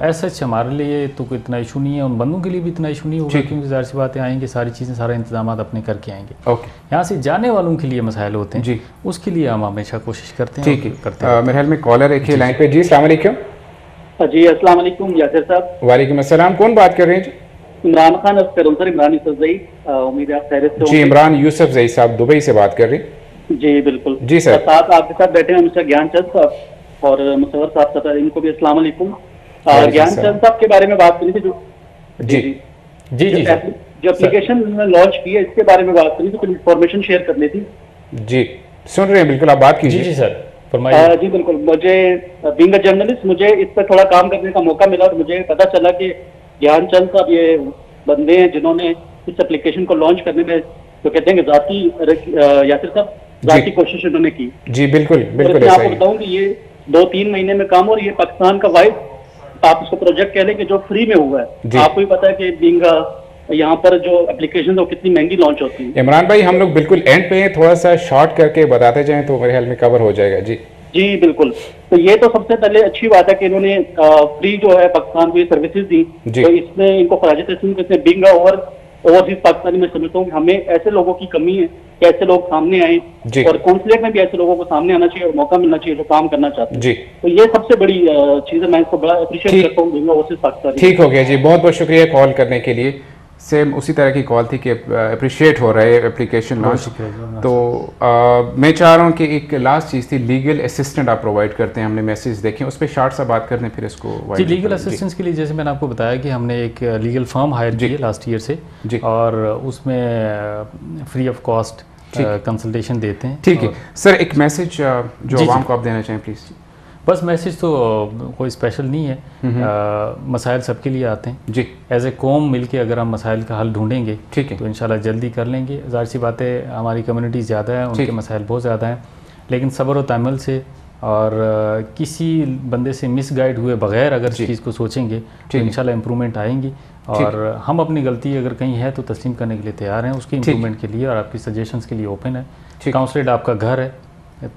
ऐसा हमारे लिए तो कोई इतना इशू नहीं है, उन बंदों के लिए भी इतना इशू नहीं होगा क्योंकि ज़ाहिर सी बातें आएंगे, सारी चीज़ें, सारे इंतजाम अपने करके आएंगे। यहाँ से जाने वालों के लिए मसाइल होते हैं, उसके लिए हम हमेशा कोशिश करते हैं। ठीक है, करते हैं। मेरे ख्याल में कॉलर एक ही लाइन पे। जी अस्सलाम वालेकुम। जी अस्सलाम वालेकुम यासिर साहब। वालेकुम अस्सलाम, कौन बात कर रहे हैं? इमरान खान सर, इमरान यूसुफ जई, उम्मीद है आप खैरियत से हो। जी इमरान यूसुफ जई साहब दुबई से बात कर रहे हैं। जी बिल्कुल जी सर, साथ आपके साथ बैठे हैं मिस्टर ज्ञान चंद साहब और मुसवर साहब, सर इनको भी अस्सलाम वालेकुम। ज्ञान चंद साहब के बारे में बात करी थी जो जी जी जी जो एप्लीकेशन लॉन्च की है इसके बारे में बात करी थी, कुछ इन्फॉर्मेशन शेयर करनी थी। जी सुन रहे हैं, बिल्कुल आप बात कीजिए। जी सर फरमाइए। जी बिल्कुल, मुझे बीइंग अ जर्नलिस्ट मुझे इस पर थोड़ा काम करने का मौका मिला और मुझे पता चला कि ज्ञान चंद साहब ये बंदे हैं जिन्होंने इस एप्लीकेशन को लॉन्च करने में जो कहते हैं जाती यासिर साहब जाती कोशिश उन्होंने की। जी बिल्कुल बिल्कुल, आपको बताऊं कि ये दो तीन महीने में काम, और ये पाकिस्तान का वाइड आप इसको प्रोजेक्ट कह लें कि जो फ्री में हुआ है, आपको भी पता है कि बीइंग यहाँ पर जो एप्लीकेशन वो कितनी महंगी लॉन्च होती है। इमरान भाई हम लोग बिल्कुल एंड पे हैं, थोड़ा सा शॉर्ट करके बताते जाएं तो मेरे ख्याल में कवर हो जाएगा। जी जी बिल्कुल, तो ये तो सबसे पहले अच्छी बात है कि इन्होंने फ्री जो है पाकिस्तान को ये सर्विसेज दी, तो इसमें इनको खराज तहसीन बीइंग ओवर ओवरसीज पाकिस्तानी में समझता हूँ हमें ऐसे लोगों की कमी है, ऐसे लोग सामने आए और कॉन्सुलेट में भी ऐसे लोगों को सामने आना चाहिए और मौका मिलना चाहिए जो काम करना चाहते हैं, तो ये सबसे बड़ी चीज है, मैं इसको बड़ा अप्रिशिएट करता हूँ ओवरसीज पाकिस्तान। ठीक हो गया जी, बहुत बहुत शुक्रिया कॉल करने के लिए। सेम उसी तरह की कॉल थी कि अप्रिशिएट हो रहा है एप्लीकेशन लॉन्च, तो आ, मैं चाह रहा हूँ कि एक लास्ट चीज़ थी लीगल असिस्टेंट आप प्रोवाइड करते हैं, हमने मैसेज देखे उस पर शार्ट सा बात करते हैं फिर इसको। जी लीगल असिस्टेंस के लिए जैसे मैंने आपको बताया कि हमने एक लीगल फर्म हायर की है लास्ट ईयर से जी, और उसमें फ्री ऑफ कॉस्ट कंसल्टेशन देते हैं। ठीक है सर, एक मैसेज जो आवाम को आप देना चाहें प्लीज़। बस मैसेज तो कोई स्पेशल नहीं है, आ, मसाइल सबके लिए आते हैं जी, एज ए कौम मिलके अगर हम मसाइल का हल ढूंढेंगे ठीक है तो इंशाल्लाह जल्दी कर लेंगे। जाहिर सी बात है हमारी कम्युनिटी ज़्यादा है, उनके मसाइल बहुत ज़्यादा हैं, लेकिन सब्र और तामल से और किसी बंदे से मिस गाइड हुए बगैर अगर इस चीज़ को सोचेंगे तो इंशाल्लाह इम्प्रूवमेंट आएंगी, और हम अपनी गलती अगर कहीं है तो तस्लीम करने के लिए तैयार हैं, उसकी इम्प्रूवमेंट के लिए और आपकी सजेशंस के लिए ओपन है। काउंसलेट आपका घर है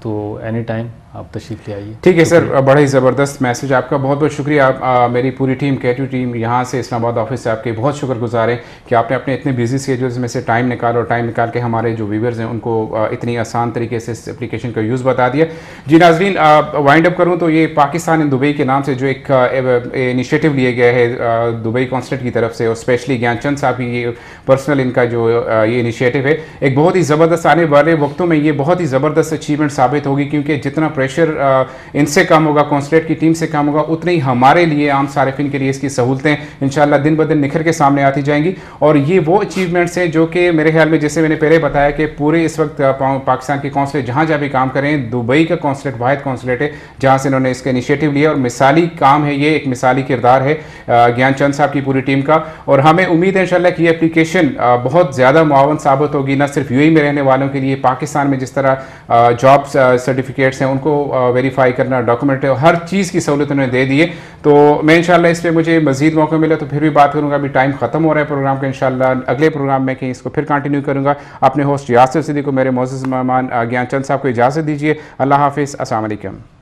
तो एनी टाइम आप तशरीफ ले आइए। ठीक है सर, बड़ा ही ज़बरदस्त मैसेज आपका, बहुत बहुत शुक्रिया। आप आ, मेरी पूरी टीम K टू टीम यहाँ से इस्लामाबाद ऑफिस से आपके बहुत शुक्रगुजार हैं कि आपने अपने इतने बिजी स्केड्यूल्स में से टाइम निकाला और टाइम निकाल के हमारे जो व्यूवर्स हैं उनको आ, इतनी आसान तरीके से इस एप्लीकेशन का यूज़ बता दिया। जी नाजरीन वाइंड अप करूँ तो ये पाकिस्तान इन दुबई के नाम से जो एक इनिशिएटिव लिया गया है दुबई कॉन्सुलेट की तरफ से, और स्पेशली ज्ञान चंद साहब की ये पर्सनल इनका जो ये इनिशिएटिव है एक बहुत ही ज़बरदस्त, आने वाले वक्तों में ये बहुत ही ज़बरदस्त अचीवमेंट्स साबित होगी, क्योंकि जितना प्रेशर इनसे कम होगा, कॉन्सुलेट की टीम से कम होगा, उतनी ही हमारे लिए आम सारिफिन के लिए इसकी सहूलतें इंशाल्लाह दिन ब दिन निखर के सामने आती जाएंगी। और ये वो अचीवमेंट्स हैं जो कि मेरे ख्याल में, जैसे मैंने पहले बताया कि पूरे इस वक्त पाकिस्तान के कौंसलेट जहाँ जहाँ भी काम करें, दुबई का कौंसलेट वाहिद कौंसलेट है जहाँ से इन्होंने इसका इनिशिएटिव लिया और मिसाली काम है, ये एक मिसाली किरदार है ज्ञान चंद साहब की पूरी टीम का। और हमें उम्मीद है इंशाल्लाह कि ये एप्लीकेशन बहुत ज़्यादा मुआवन साबित होगी, न सिर्फ यूएई में रहने वालों के लिए, पाकिस्तान में जिस तरह जॉब सर्टिफिकेट्स हैं उनको वेरीफाई करना, डॉक्यूमेंट हर चीज़ की सहूलत उन्हें दे दी है। तो मैं इंशाल्लाह इस पर मुझे मज़ीद मौका मिला तो फिर भी बात करूँगा, अभी टाइम ख़त्म हो रहा है प्रोग्राम का, इंशाल्लाह अगले प्रोग्राम में कहीं इसको फिर कंटिन्यू करूँगा। अपने होस्ट यासिर सदीक़ को, मेरे मौजूद मेहमान ज्ञान चंद साहब को इजाज़त दीजिए। अल्लाह हाफिज़, अस्सलाम वालेकुम।